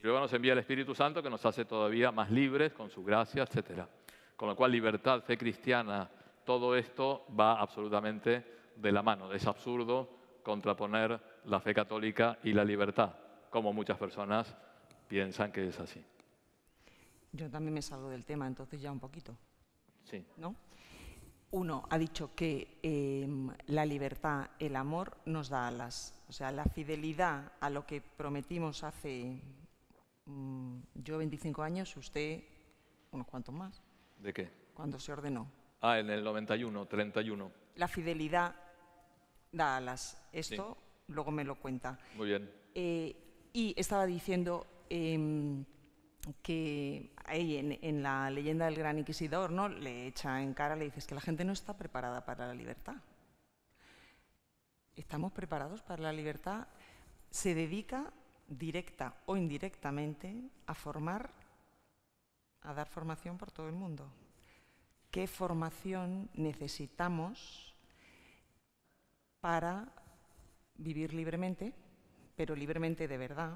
Y luego nos envía el Espíritu Santo que nos hace todavía más libres con su gracia, etcétera. Con lo cual, libertad, fe cristiana, todo esto va absolutamente de la mano. Es absurdo contraponer la fe católica y la libertad, como muchas personas piensan que es así. Yo también me salgo del tema, entonces ya un poquito. Sí. ¿No? Uno ha dicho que eh, la libertad, el amor, nos da alas. O sea, la fidelidad a lo que prometimos hace mmm, yo veinticinco años, usted unos cuantos más. ¿De qué? Cuando se ordenó. Ah, en el noventa y uno, treinta y uno. La fidelidad da alas. Esto sí. Luego me lo cuenta. Muy bien. Eh, y estaba diciendo eh, que ahí en, en la leyenda del gran inquisidor, ¿no?, le echa en cara, le dices que la gente no está preparada para la libertad. ¿Estamos preparados para la libertad? Se dedica directa o indirectamente a formar, a dar formación por todo el mundo. ¿Qué formación necesitamos para vivir libremente, pero libremente de verdad?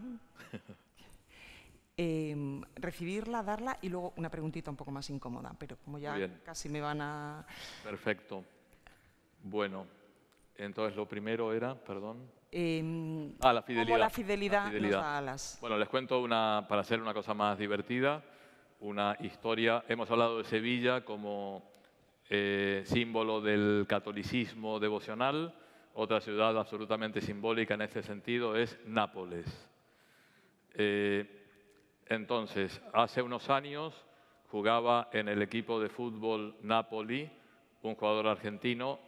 eh, recibirla, darla y luego una preguntita un poco más incómoda, pero como ya bien, casi me van a... Perfecto. Bueno, entonces lo primero era, perdón... Eh, ah, la fidelidad. ¿Cómo la fidelidad, la fidelidad nos da alas? Bueno, les cuento una, para hacer una cosa más divertida, una historia. Hemos hablado de Sevilla como eh, símbolo del catolicismo devocional. Otra ciudad absolutamente simbólica en este sentido es Nápoles. Eh, entonces, hace unos años jugaba en el equipo de fútbol Napoli un jugador argentino,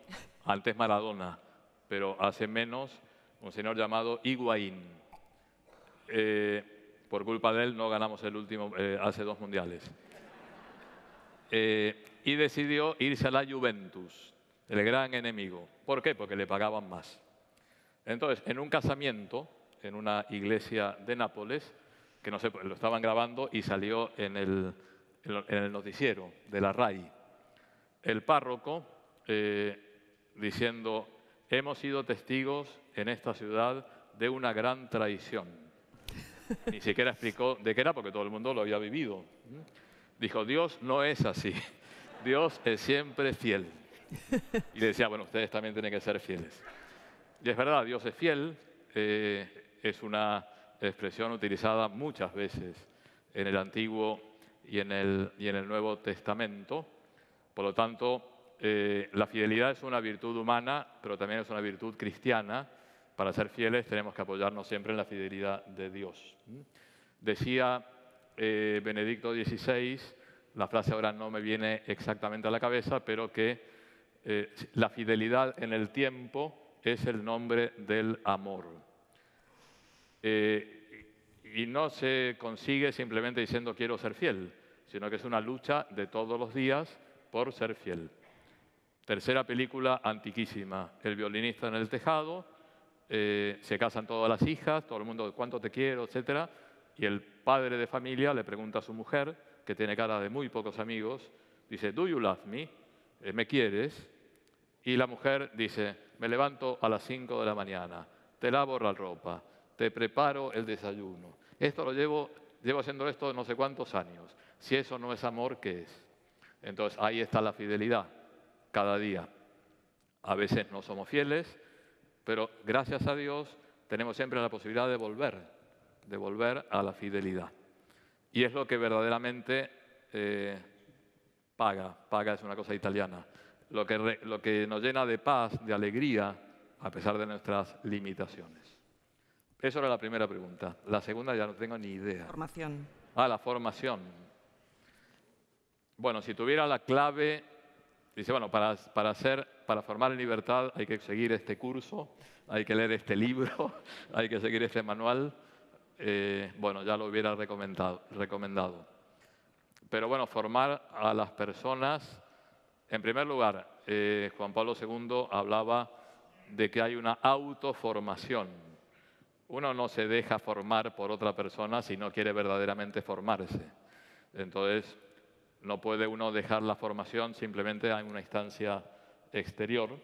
antes Maradona, pero hace menos, un señor llamado Higuaín. Eh, Por culpa de él no ganamos el último, eh, hace dos mundiales. Eh, y decidió irse a la Juventus, el gran enemigo. ¿Por qué? Porque le pagaban más. Entonces, en un casamiento, en una iglesia de Nápoles, que no sé, lo estaban grabando y salió en el, en el noticiero de la R A I, el párroco eh, diciendo, hemos sido testigos en esta ciudad de una gran traición. Ni siquiera explicó de qué era, porque todo el mundo lo había vivido. Dijo, Dios no es así. Dios es siempre fiel. Y le decía, bueno, ustedes también tienen que ser fieles. Y es verdad, Dios es fiel. Eh, es una expresión utilizada muchas veces en el Antiguo y en el, y en el Nuevo Testamento. Por lo tanto, eh, la fidelidad es una virtud humana, pero también es una virtud cristiana. Para ser fieles tenemos que apoyarnos siempre en la fidelidad de Dios. Decía eh, Benedicto dieciséis, la frase ahora no me viene exactamente a la cabeza, pero que eh, la fidelidad en el tiempo es el nombre del amor. Eh, y no se consigue simplemente diciendo quiero ser fiel, sino que es una lucha de todos los días por ser fiel. Tercera película antiquísima, El violinista en el tejado. Eh, se casan todas las hijas, todo el mundo, ¿cuánto te quiero?, etcétera. Y el padre de familia le pregunta a su mujer, que tiene cara de muy pocos amigos, dice, ¿do you love me? Eh, ¿Me quieres? Y la mujer dice, me levanto a las cinco de la mañana, te lavo la ropa, te preparo el desayuno. Esto lo llevo, llevo haciendo esto no sé cuántos años. Si eso no es amor, ¿qué es? Entonces, ahí está la fidelidad, cada día. A veces no somos fieles, pero gracias a Dios tenemos siempre la posibilidad de volver, de volver a la fidelidad. Y es lo que verdaderamente eh, paga, paga es una cosa italiana, lo que, re, lo que nos llena de paz, de alegría, a pesar de nuestras limitaciones. Eso era la primera pregunta. La segunda ya no tengo ni idea. Formación. Ah, la formación. Bueno, si tuviera la clave, dice, bueno, para, para hacer... Para formar en libertad hay que seguir este curso, hay que leer este libro, hay que seguir este manual. Eh, bueno, ya lo hubiera recomendado, recomendado. Pero bueno, formar a las personas. En primer lugar, eh, Juan Pablo segundo hablaba de que hay una autoformación. uno no se deja formar por otra persona si no quiere verdaderamente formarse. Entonces, no puede uno dejar la formación simplemente en una instancia exterior.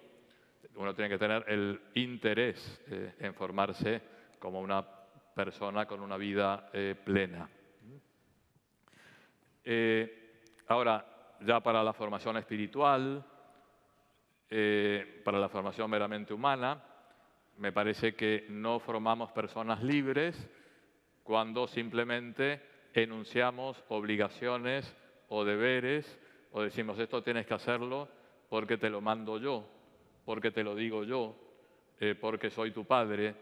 Uno tiene que tener el interés eh, en formarse como una persona con una vida eh, plena. Eh, ahora, ya para la formación espiritual, eh, para la formación meramente humana, me parece que no formamos personas libres cuando simplemente enunciamos obligaciones o deberes, o decimos esto tienes que hacerlo porque te lo mando yo, porque te lo digo yo, eh, porque soy tu padre.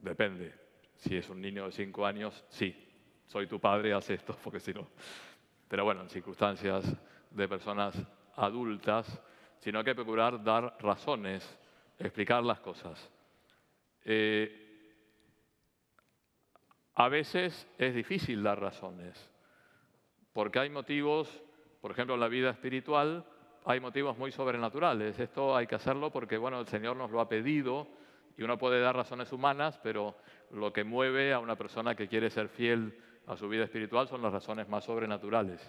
Depende. Si es un niño de cinco años, sí, soy tu padre, haz esto, porque si no... Pero bueno, en circunstancias de personas adultas, sino que hay que procurar dar razones, explicar las cosas. Eh, a veces es difícil dar razones, porque hay motivos, por ejemplo, en la vida espiritual, hay motivos muy sobrenaturales. Esto hay que hacerlo porque, bueno, el Señor nos lo ha pedido y uno puede dar razones humanas, pero lo que mueve a una persona que quiere ser fiel a su vida espiritual son las razones más sobrenaturales.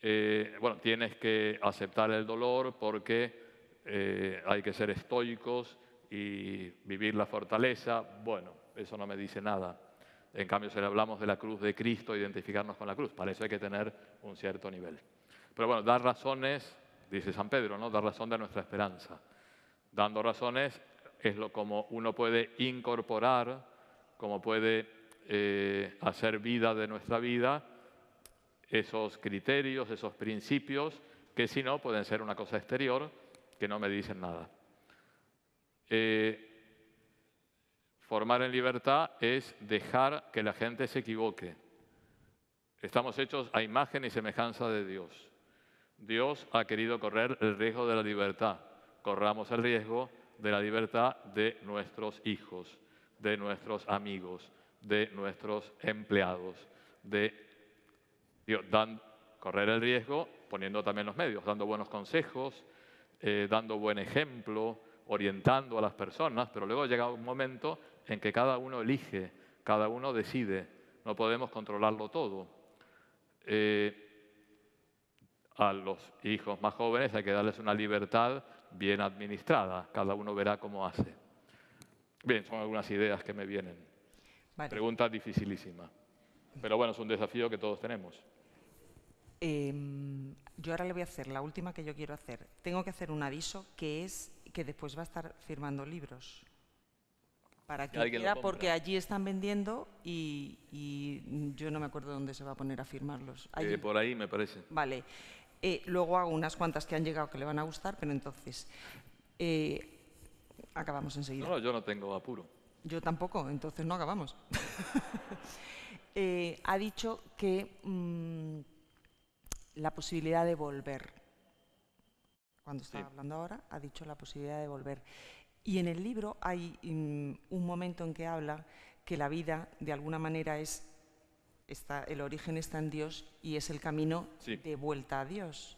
Eh, bueno, tienes que aceptar el dolor porque eh, hay que ser estoicos y vivir la fortaleza. Bueno, eso no me dice nada. En cambio, si le hablamos de la cruz de Cristo, identificarnos con la cruz, para eso hay que tener un cierto nivel. Pero bueno, dar razones, dice San Pedro, ¿no? Dar razón de nuestra esperanza. Dando razones es lo como uno puede incorporar, como puede eh, hacer vida de nuestra vida, esos criterios, esos principios, que si no pueden ser una cosa exterior, que no me dicen nada. Eh, formar en libertad es dejar que la gente se equivoque. Estamos hechos a imagen y semejanza de Dios. Dios ha querido correr el riesgo de la libertad. Corramos el riesgo de la libertad de nuestros hijos, de nuestros amigos, de nuestros empleados. De, digo, dan, correr el riesgo poniendo también los medios, dando buenos consejos, eh, dando buen ejemplo, orientando a las personas, pero luego llega un momento en que cada uno elige, cada uno decide. No podemos controlarlo todo. Eh, a los hijos más jóvenes hay que darles una libertad bien administrada. Cada uno verá cómo hace. Bien, son algunas ideas que me vienen. Vale. Pregunta dificilísima. Pero bueno, es un desafío que todos tenemos. Eh, yo ahora le voy a hacer la última que yo quiero hacer. Tengo que hacer un aviso que es que después va a estar firmando libros. Para que quiera, porque allí están vendiendo y, y yo no me acuerdo dónde se va a poner a firmarlos. Allí. Eh, por ahí, me parece. Vale. Eh, luego hago unas cuantas que han llegado que le van a gustar, pero entonces eh, acabamos enseguida. No, yo no tengo apuro. Yo tampoco, entonces no acabamos. eh, ha dicho que mmm, la posibilidad de volver. Cuando estaba sí. hablando ahora, ha dicho la posibilidad de volver. Y en el libro hay um, un momento en que habla que la vida, de alguna manera, es está, el origen está en Dios y es el camino sí. de vuelta a Dios.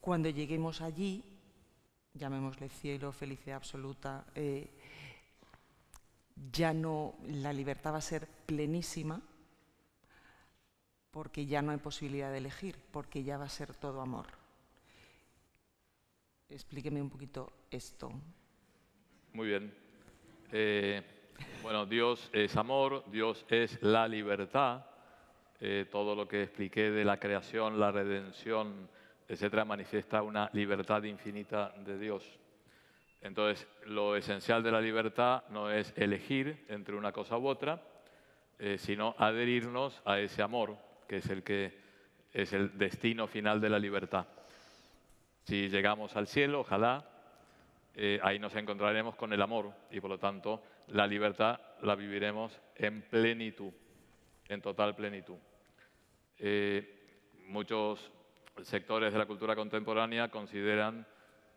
Cuando lleguemos allí, llamémosle cielo, felicidad absoluta, eh, ya no, la libertad va a ser plenísima porque ya no hay posibilidad de elegir, porque ya va a ser todo amor. Explíqueme un poquito esto. Muy bien. Eh, bueno, Dios es amor, Dios es la libertad. Eh, todo lo que expliqué de la creación, la redención, etcétera, manifiesta una libertad infinita de Dios. Entonces, lo esencial de la libertad no es elegir entre una cosa u otra, eh, sino adherirnos a ese amor, que es el que es el destino final de la libertad. Si llegamos al cielo, ojalá, Eh, ahí nos encontraremos con el amor y, por lo tanto, la libertad la viviremos en plenitud, en total plenitud. Eh, muchos sectores de la cultura contemporánea consideran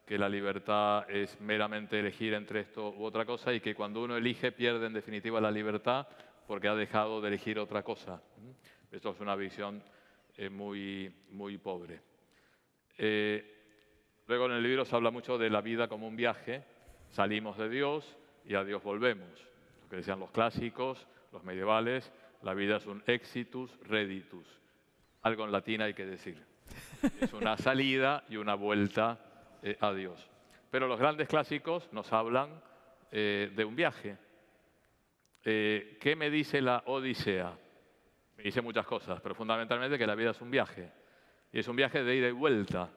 que la libertad es meramente elegir entre esto u otra cosa y que cuando uno elige pierde en definitiva la libertad porque ha dejado de elegir otra cosa. Esto es una visión eh, muy, muy pobre. Eh, Luego en el libro se habla mucho de la vida como un viaje. Salimos de Dios, y a Dios volvemos. Lo que decían los clásicos, los medievales, la vida es un exitus reditus. Algo en latín hay que decir. Es una salida y una vuelta eh, a Dios. Pero los grandes clásicos nos hablan eh, de un viaje. Eh, ¿Qué me dice la Odisea? Me dice muchas cosas, pero fundamentalmente que la vida es un viaje. Y es un viaje de ida y vuelta.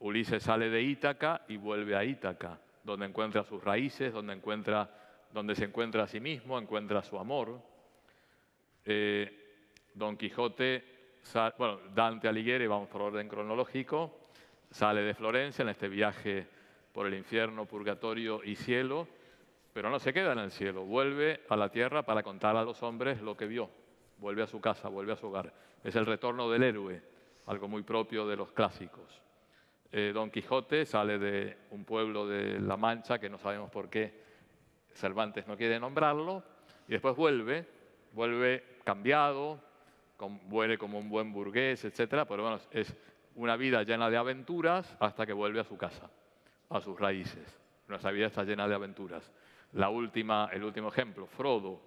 Ulises sale de Ítaca y vuelve a Ítaca, donde encuentra sus raíces, donde, encuentra, donde se encuentra a sí mismo, encuentra su amor. Eh, Don Quijote, sal, bueno, Dante Alighieri, vamos por orden cronológico, sale de Florencia en este viaje por el infierno, purgatorio y cielo, pero no se queda en el cielo, vuelve a la tierra para contar a los hombres lo que vio, vuelve a su casa, vuelve a su hogar. Es el retorno del héroe, algo muy propio de los clásicos. Eh, Don Quijote sale de un pueblo de La Mancha, que no sabemos por qué Cervantes no quiere nombrarlo, y después vuelve, vuelve cambiado, con, muere como un buen burgués, etcétera, pero bueno, es una vida llena de aventuras hasta que vuelve a su casa, a sus raíces. Nuestra vida está llena de aventuras. La última, el último ejemplo, Frodo.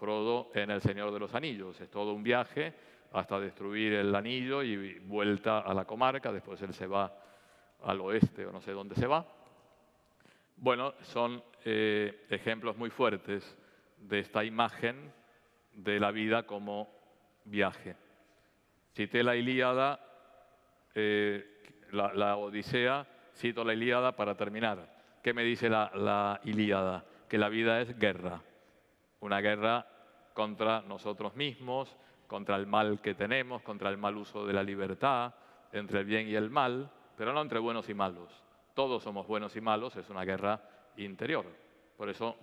Frodo en El Señor de los Anillos. Es todo un viaje hasta destruir el anillo y vuelta a la comarca. Después él se va al oeste o no sé dónde se va. Bueno, son eh, ejemplos muy fuertes de esta imagen de la vida como viaje. Cité la Ilíada, eh, la, la Odisea. Cito la Ilíada para terminar. ¿Qué me dice la, la Ilíada? Que la vida es guerra. Una guerra contra nosotros mismos, contra el mal que tenemos, contra el mal uso de la libertad, entre el bien y el mal, pero no entre buenos y malos. Todos somos buenos y malos, es una guerra interior. Por eso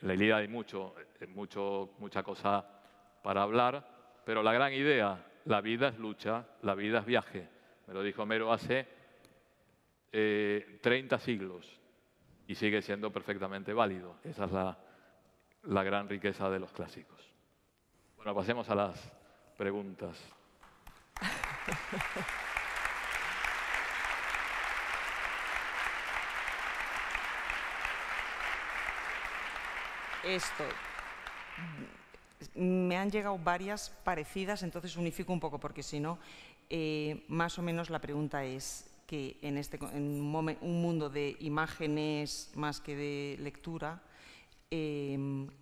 en la Ilíada hay mucho, mucho, mucha cosa para hablar, pero la gran idea, la vida es lucha, la vida es viaje. Me lo dijo Homero hace Eh, treinta siglos y sigue siendo perfectamente válido. Esa es la, la gran riqueza de los clásicos. Bueno, pasemos a las preguntas. Esto. Me han llegado varias parecidas, entonces unifico un poco porque si no, eh, más o menos la pregunta es que en, este, en un mundo de imágenes más que de lectura, eh,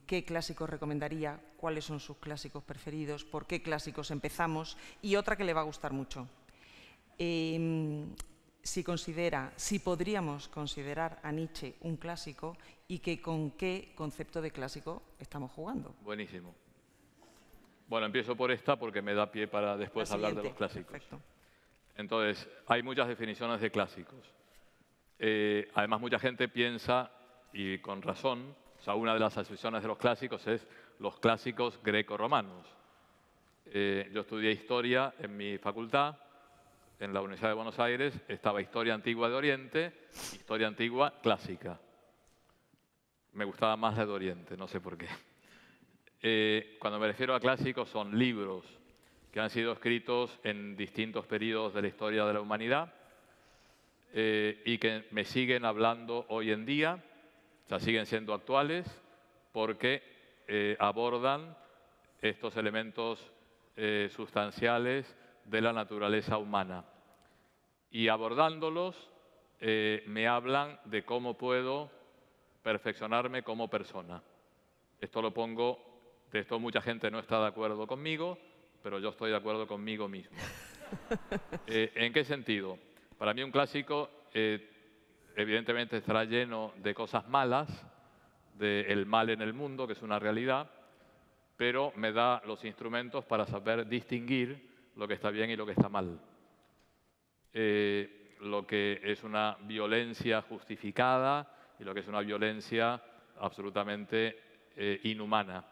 ¿qué clásicos recomendaría? ¿Cuáles son sus clásicos preferidos? ¿Por qué clásicos empezamos? Y otra que le va a gustar mucho. Eh, si considera, si podríamos considerar a Nietzsche un clásico y que con qué concepto de clásico estamos jugando. Buenísimo. Bueno, empiezo por esta porque me da pie para después hablar de los clásicos. Perfecto. Entonces, hay muchas definiciones de clásicos. Eh, además, mucha gente piensa, y con razón, o sea, una de las asociaciones de los clásicos es los clásicos greco-romanos. Eh, yo estudié historia en mi facultad, en la Universidad de Buenos Aires, estaba historia antigua de Oriente, historia antigua clásica. Me gustaba más la de Oriente, no sé por qué. Eh, cuando me refiero a clásicos, son libros que han sido escritos en distintos periodos de la historia de la humanidad eh, y que me siguen hablando hoy en día, o sea, siguen siendo actuales porque eh, abordan estos elementos eh, sustanciales de la naturaleza humana. Y abordándolos eh, me hablan de cómo puedo perfeccionarme como persona. Esto lo pongo, de esto mucha gente no está de acuerdo conmigo, pero yo estoy de acuerdo conmigo mismo. Eh, ¿En qué sentido? Para mí un clásico eh, evidentemente estará lleno de cosas malas, del mal en el mundo, que es una realidad, pero me da los instrumentos para saber distinguir lo que está bien y lo que está mal. Eh, lo que es una violencia justificada y lo que es una violencia absolutamente eh, inhumana.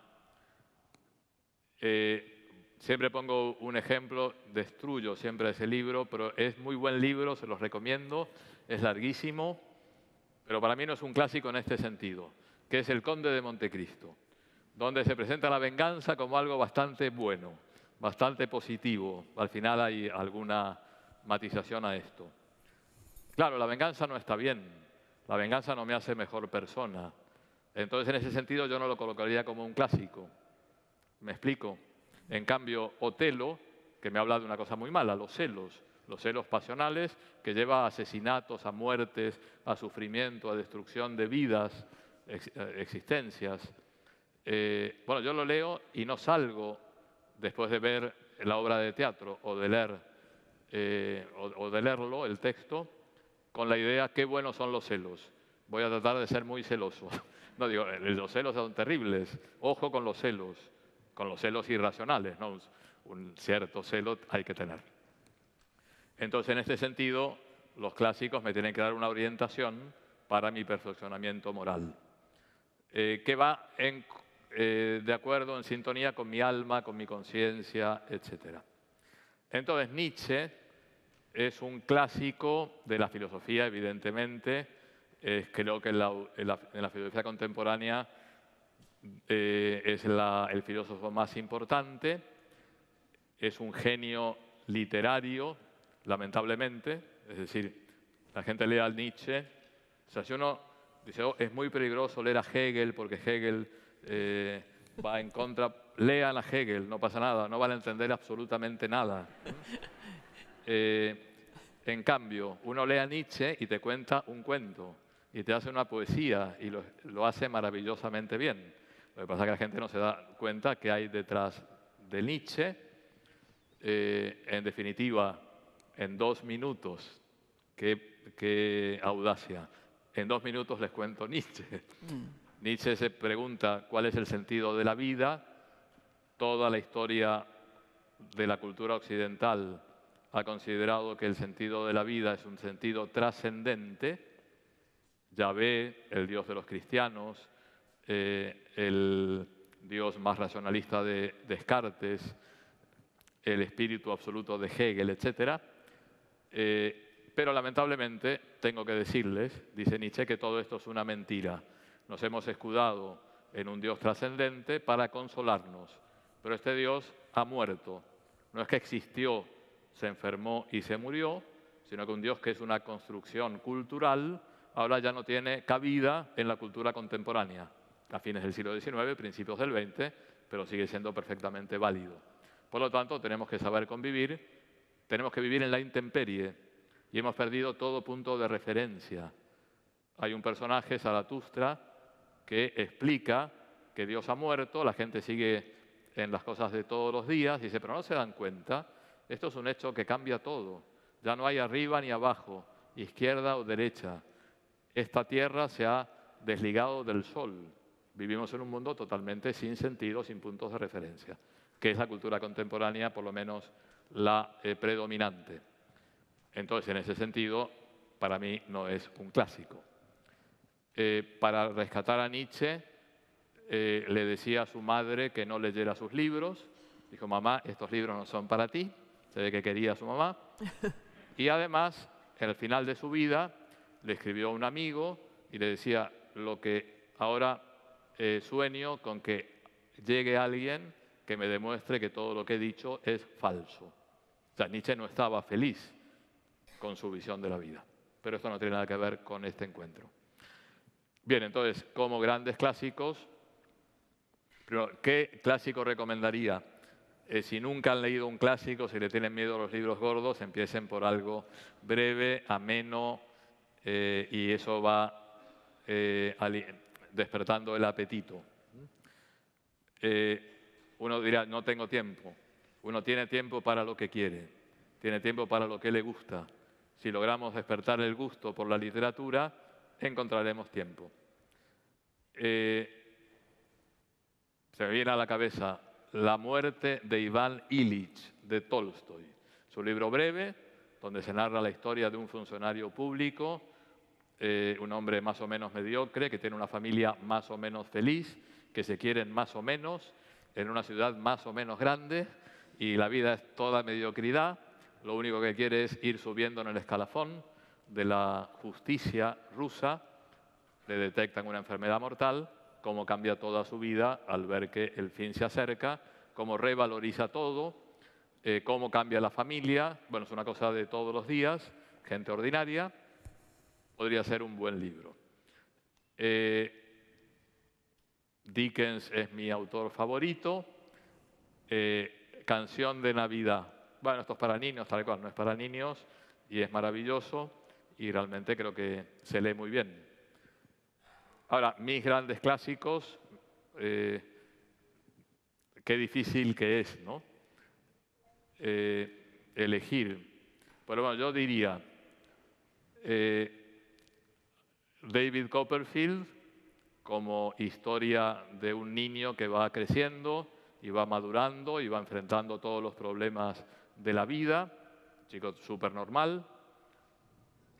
Eh, Siempre pongo un ejemplo, destruyo siempre ese libro, pero es muy buen libro, se los recomiendo, es larguísimo, pero para mí no es un clásico en este sentido, que es El Conde de Montecristo, donde se presenta la venganza como algo bastante bueno, bastante positivo. Al final hay alguna matización a esto. Claro, la venganza no está bien, la venganza no me hace mejor persona, Entonces, en ese sentido, yo no lo colocaría como un clásico. ¿Me explico? En cambio, Otelo, que me habla de una cosa muy mala, los celos. Los celos pasionales que lleva a asesinatos, a muertes, a sufrimiento, a destrucción de vidas, ex, existencias. Eh, bueno, yo lo leo y no salgo después de ver la obra de teatro o de leer, eh, o, o de leerlo, el texto, con la idea, qué buenos son los celos. Voy a tratar de ser muy celoso. No digo, los celos son terribles. Ojo con los celos, con los celos irracionales, ¿no? Un cierto celo hay que tener. Entonces, en este sentido, los clásicos me tienen que dar una orientación para mi perfeccionamiento moral, eh, que va en, eh, de acuerdo, en sintonía con mi alma, con mi conciencia, etcétera. Entonces, Nietzsche es un clásico de la filosofía, evidentemente. Eh, creo que en la, en la, en la filosofía contemporánea eh, es la, el filósofo más importante. Es un genio literario, lamentablemente. Es decir, la gente lee al Nietzsche. O sea, si uno dice, oh, es muy peligroso leer a Hegel porque Hegel eh, va en contra, lean a Hegel, no pasa nada, no van a entender absolutamente nada. Eh, en cambio, uno lee a Nietzsche y te cuenta un cuento, y te hace una poesía, y lo, lo hace maravillosamente bien. Lo que pasa es que la gente no se da cuenta que hay detrás de Nietzsche. Eh, en definitiva, en dos minutos, qué, qué audacia, en dos minutos les cuento Nietzsche. Mm. Nietzsche se pregunta cuál es el sentido de la vida. Toda la historia de la cultura occidental ha considerado que el sentido de la vida es un sentido trascendente. Yahvé, el dios de los cristianos, eh, el dios más racionalista de Descartes, el espíritu absoluto de Hegel, etcétera. Eh, pero lamentablemente tengo que decirles, dice Nietzsche, que todo esto es una mentira. Nos hemos escudado en un Dios trascendente para consolarnos, pero este Dios ha muerto. No es que existió, se enfermó y se murió, sino que un Dios que es una construcción cultural ahora ya no tiene cabida en la cultura contemporánea, a fines del siglo diecinueve, principios del veinte, pero sigue siendo perfectamente válido. Por lo tanto, tenemos que saber convivir, tenemos que vivir en la intemperie y hemos perdido todo punto de referencia. Hay un personaje, Zaratustra, que explica que Dios ha muerto, la gente sigue en las cosas de todos los días, y dice, pero no se dan cuenta, esto es un hecho que cambia todo. Ya no hay arriba ni abajo, izquierda o derecha. Esta tierra se ha desligado del sol. Vivimos en un mundo totalmente sin sentido, sin puntos de referencia, que es la cultura contemporánea, por lo menos la eh, predominante. Entonces, en ese sentido, para mí no es un clásico. Eh, para rescatar a Nietzsche, eh, le decía a su madre que no leyera sus libros. Dijo, mamá, estos libros no son para ti. Se ve que quería a su mamá. Y además, al final de su vida, le escribió a un amigo y le decía, lo que ahora eh, sueño con que llegue alguien que me demuestre que todo lo que he dicho es falso. O sea, Nietzsche no estaba feliz con su visión de la vida. Pero esto no tiene nada que ver con este encuentro. Bien, entonces, como grandes clásicos, ¿qué clásico recomendaría? Eh, si nunca han leído un clásico, si le tienen miedo a los libros gordos, empiecen por algo breve, ameno, eh, y eso va eh, despertando el apetito. Eh, Uno dirá, no tengo tiempo. Uno tiene tiempo para lo que quiere, tiene tiempo para lo que le gusta. Si logramos despertar el gusto por la literatura, encontraremos tiempo. Eh, se me viene a la cabeza La muerte de Iván Ilich, de Tolstoy. Su libro breve, donde se narra la historia de un funcionario público, eh, un hombre más o menos mediocre, que tiene una familia más o menos feliz, que se quieren más o menos, en una ciudad más o menos grande, y la vida es toda mediocridad. Lo único que quiere es ir subiendo en el escalafón de la justicia rusa. Le detectan una enfermedad mortal, cómo cambia toda su vida al ver que el fin se acerca, cómo revaloriza todo, eh, cómo cambia la familia. Bueno, es una cosa de todos los días, gente ordinaria. Podría ser un buen libro. Eh, Dickens es mi autor favorito. Eh, Canción de Navidad. Bueno, esto es para niños, tal cual, no es para niños, y es maravilloso, y realmente creo que se lee muy bien. Ahora, mis grandes clásicos, eh, qué difícil que es, ¿no? Eh, elegir. Pero bueno, yo diría, eh, David Copperfield, como historia de un niño que va creciendo y va madurando y va enfrentando todos los problemas de la vida, chico súper normal,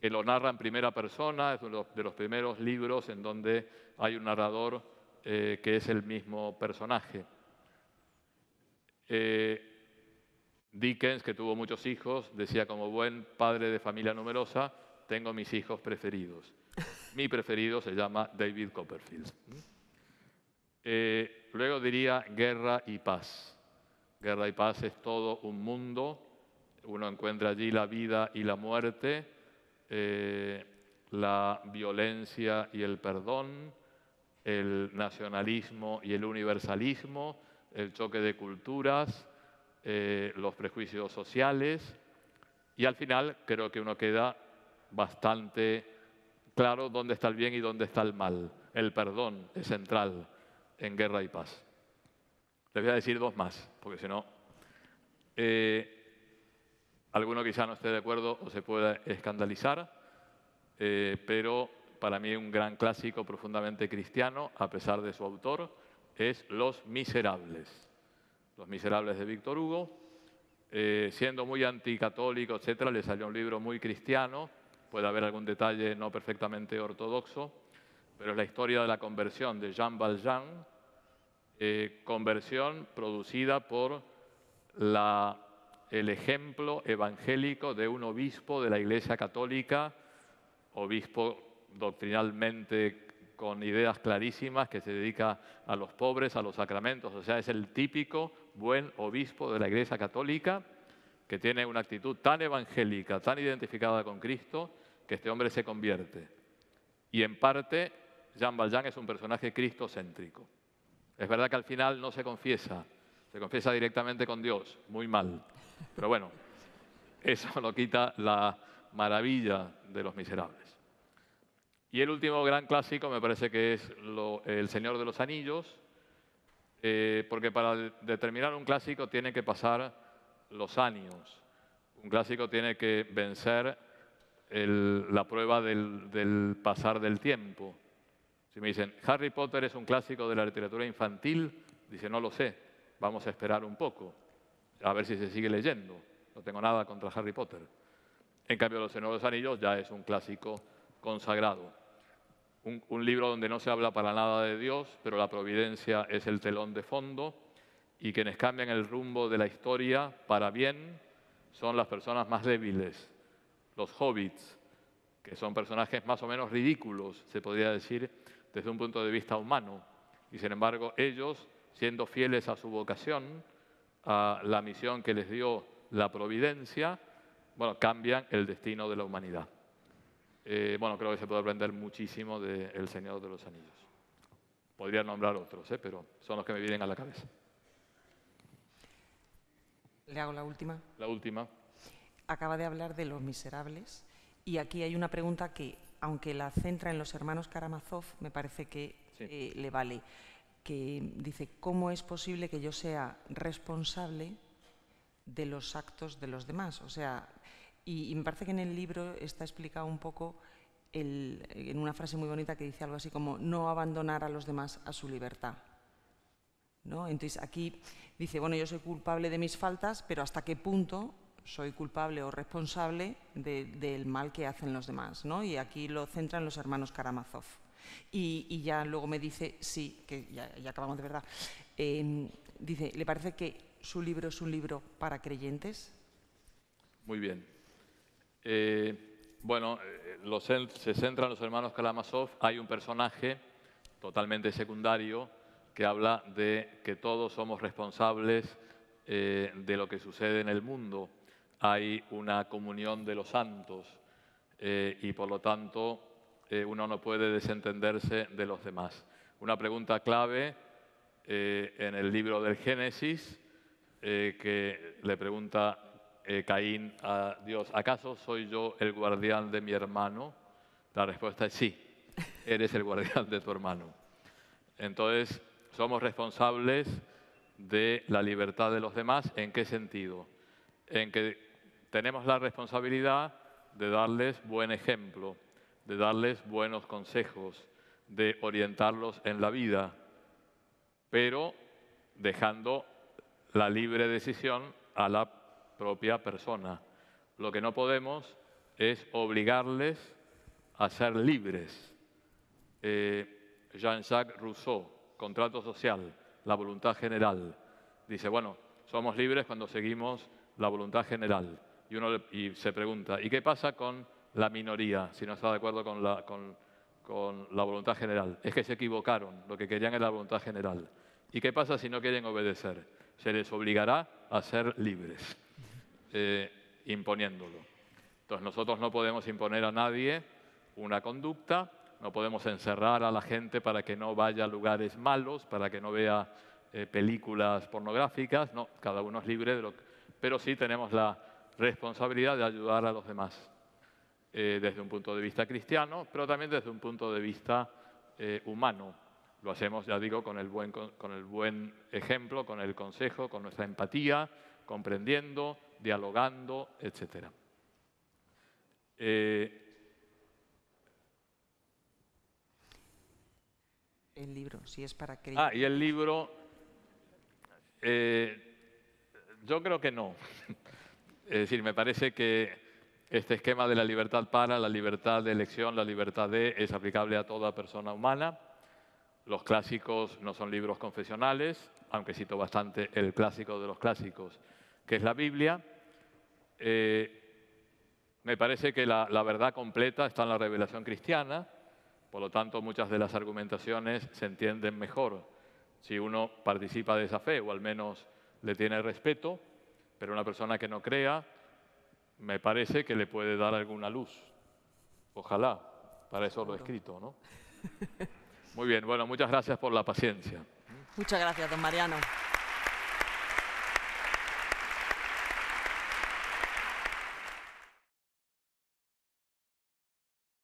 que lo narra en primera persona, es uno de los primeros libros en donde hay un narrador eh, que es el mismo personaje. Eh, Dickens, que tuvo muchos hijos, decía como buen padre de familia numerosa, tengo mis hijos preferidos. Mi preferido se llama David Copperfield. Eh, luego diría Guerra y Paz. Guerra y Paz es todo un mundo. Uno encuentra allí la vida y la muerte, eh, la violencia y el perdón, el nacionalismo y el universalismo, el choque de culturas, eh, los prejuicios sociales. Y al final creo que uno queda bastante claro dónde está el bien y dónde está el mal. El perdón es central en Guerra y Paz. Les voy a decir dos más, porque si no, eh, alguno quizá no esté de acuerdo o se pueda escandalizar, eh, pero para mí un gran clásico profundamente cristiano, a pesar de su autor, es Los Miserables. Los Miserables de Víctor Hugo, eh, siendo muy anticatólico, etcétera, le salió un libro muy cristiano. Puede haber algún detalle no perfectamente ortodoxo, pero es la historia de la conversión de Jean Valjean, eh, conversión producida por la, el ejemplo evangélico de un obispo de la Iglesia Católica, obispo doctrinalmente con ideas clarísimas, que se dedica a los pobres, a los sacramentos, o sea, es el típico buen obispo de la Iglesia Católica, que tiene una actitud tan evangélica, tan identificada con Cristo, que este hombre se convierte. Y en parte, Jean Valjean es un personaje cristocéntrico. Es verdad que al final no se confiesa, se confiesa directamente con Dios, muy mal. Pero bueno, eso no quita la maravilla de Los Miserables. Y el último gran clásico me parece que es lo, El Señor de los Anillos, eh, porque para determinar un clásico tiene que pasar los años. Un clásico tiene que vencer el, la prueba del, del pasar del tiempo. Si me dicen, Harry Potter es un clásico de la literatura infantil, dice, no lo sé, vamos a esperar un poco, a ver si se sigue leyendo. No tengo nada contra Harry Potter. En cambio, Los Señor de los Anillos ya es un clásico consagrado. Un, un libro donde no se habla para nada de Dios, pero la providencia es el telón de fondo, y quienes cambian el rumbo de la historia para bien son las personas más débiles, los hobbits, que son personajes más o menos ridículos, se podría decir, desde un punto de vista humano. Y sin embargo, ellos, siendo fieles a su vocación, a la misión que les dio la providencia, bueno, cambian el destino de la humanidad. Eh, bueno, creo que se puede aprender muchísimo de El Señor de los Anillos. Podría nombrar otros, eh, pero son los que me vienen a la cabeza. Le hago la última. La última. Acaba de hablar de Los Miserables y aquí hay una pregunta que, aunque la centra en los hermanos Karamazov, me parece que sí. eh, le vale, que dice, ¿cómo es posible que yo sea responsable de los actos de los demás? O sea, y, y me parece que en el libro está explicado un poco, el, en una frase muy bonita que dice algo así como, no abandonar a los demás a su libertad. ¿No? Entonces, aquí dice, bueno, yo soy culpable de mis faltas, pero ¿hasta qué punto soy culpable o responsable de, del mal que hacen los demás? ¿No? Y aquí lo centran los hermanos Karamazov. Y, y ya luego me dice, sí, que ya, ya acabamos de verdad, eh, dice, ¿le parece que su libro es un libro para creyentes? Muy bien. Eh, bueno, los, se centran los hermanos Karamazov, hay un personaje totalmente secundario, que habla de que todos somos responsables eh, de lo que sucede en el mundo. Hay una comunión de los santos eh, y, por lo tanto, eh, uno no puede desentenderse de los demás. una pregunta clave eh, en el libro del Génesis, eh, que le pregunta eh, Caín a Dios, ¿acaso soy yo el guardián de mi hermano? La respuesta es sí, eres el guardián de tu hermano. Entonces, somos responsables de la libertad de los demás. ¿En qué sentido? En que tenemos la responsabilidad de darles buen ejemplo, de darles buenos consejos, de orientarlos en la vida, pero dejando la libre decisión a la propia persona. Lo que no podemos es obligarles a ser libres. Eh, Jean-Jacques Rousseau, Contrato Social, la voluntad general. Dice, bueno, somos libres cuando seguimos la voluntad general. Y uno le, y se pregunta, ¿y qué pasa con la minoría si no está de acuerdo con la, con, con la voluntad general? Es que se equivocaron, lo que querían era la voluntad general. ¿Y qué pasa si no quieren obedecer? Se les obligará a ser libres, eh, imponiéndolo. Entonces nosotros no podemos imponer a nadie una conducta, no podemos encerrar a la gente para que no vaya a lugares malos, para que no vea eh, películas pornográficas, no, cada uno es libre de lo que... Pero sí tenemos la responsabilidad de ayudar a los demás, eh, desde un punto de vista cristiano, pero también desde un punto de vista eh, humano. Lo hacemos, ya digo, con el, buen, con el buen ejemplo, con el consejo, con nuestra empatía, comprendiendo, dialogando, etcétera. Eh, El libro, si es para que... Ah, y el libro... Eh, yo creo que no. Es decir, me parece que este esquema de la libertad para, la libertad de elección, la libertad de, es aplicable a toda persona humana. Los clásicos no son libros confesionales, aunque cito bastante el clásico de los clásicos, que es la Biblia. Eh, me parece que la, la verdad completa está en la revelación cristiana. Por lo tanto, muchas de las argumentaciones se entienden mejor si uno participa de esa fe o al menos le tiene respeto, pero una persona que no crea, me parece que le puede dar alguna luz. Ojalá, para eso lo he escrito, ¿no? Muy bien, bueno, muchas gracias por la paciencia. Muchas gracias, don Mariano.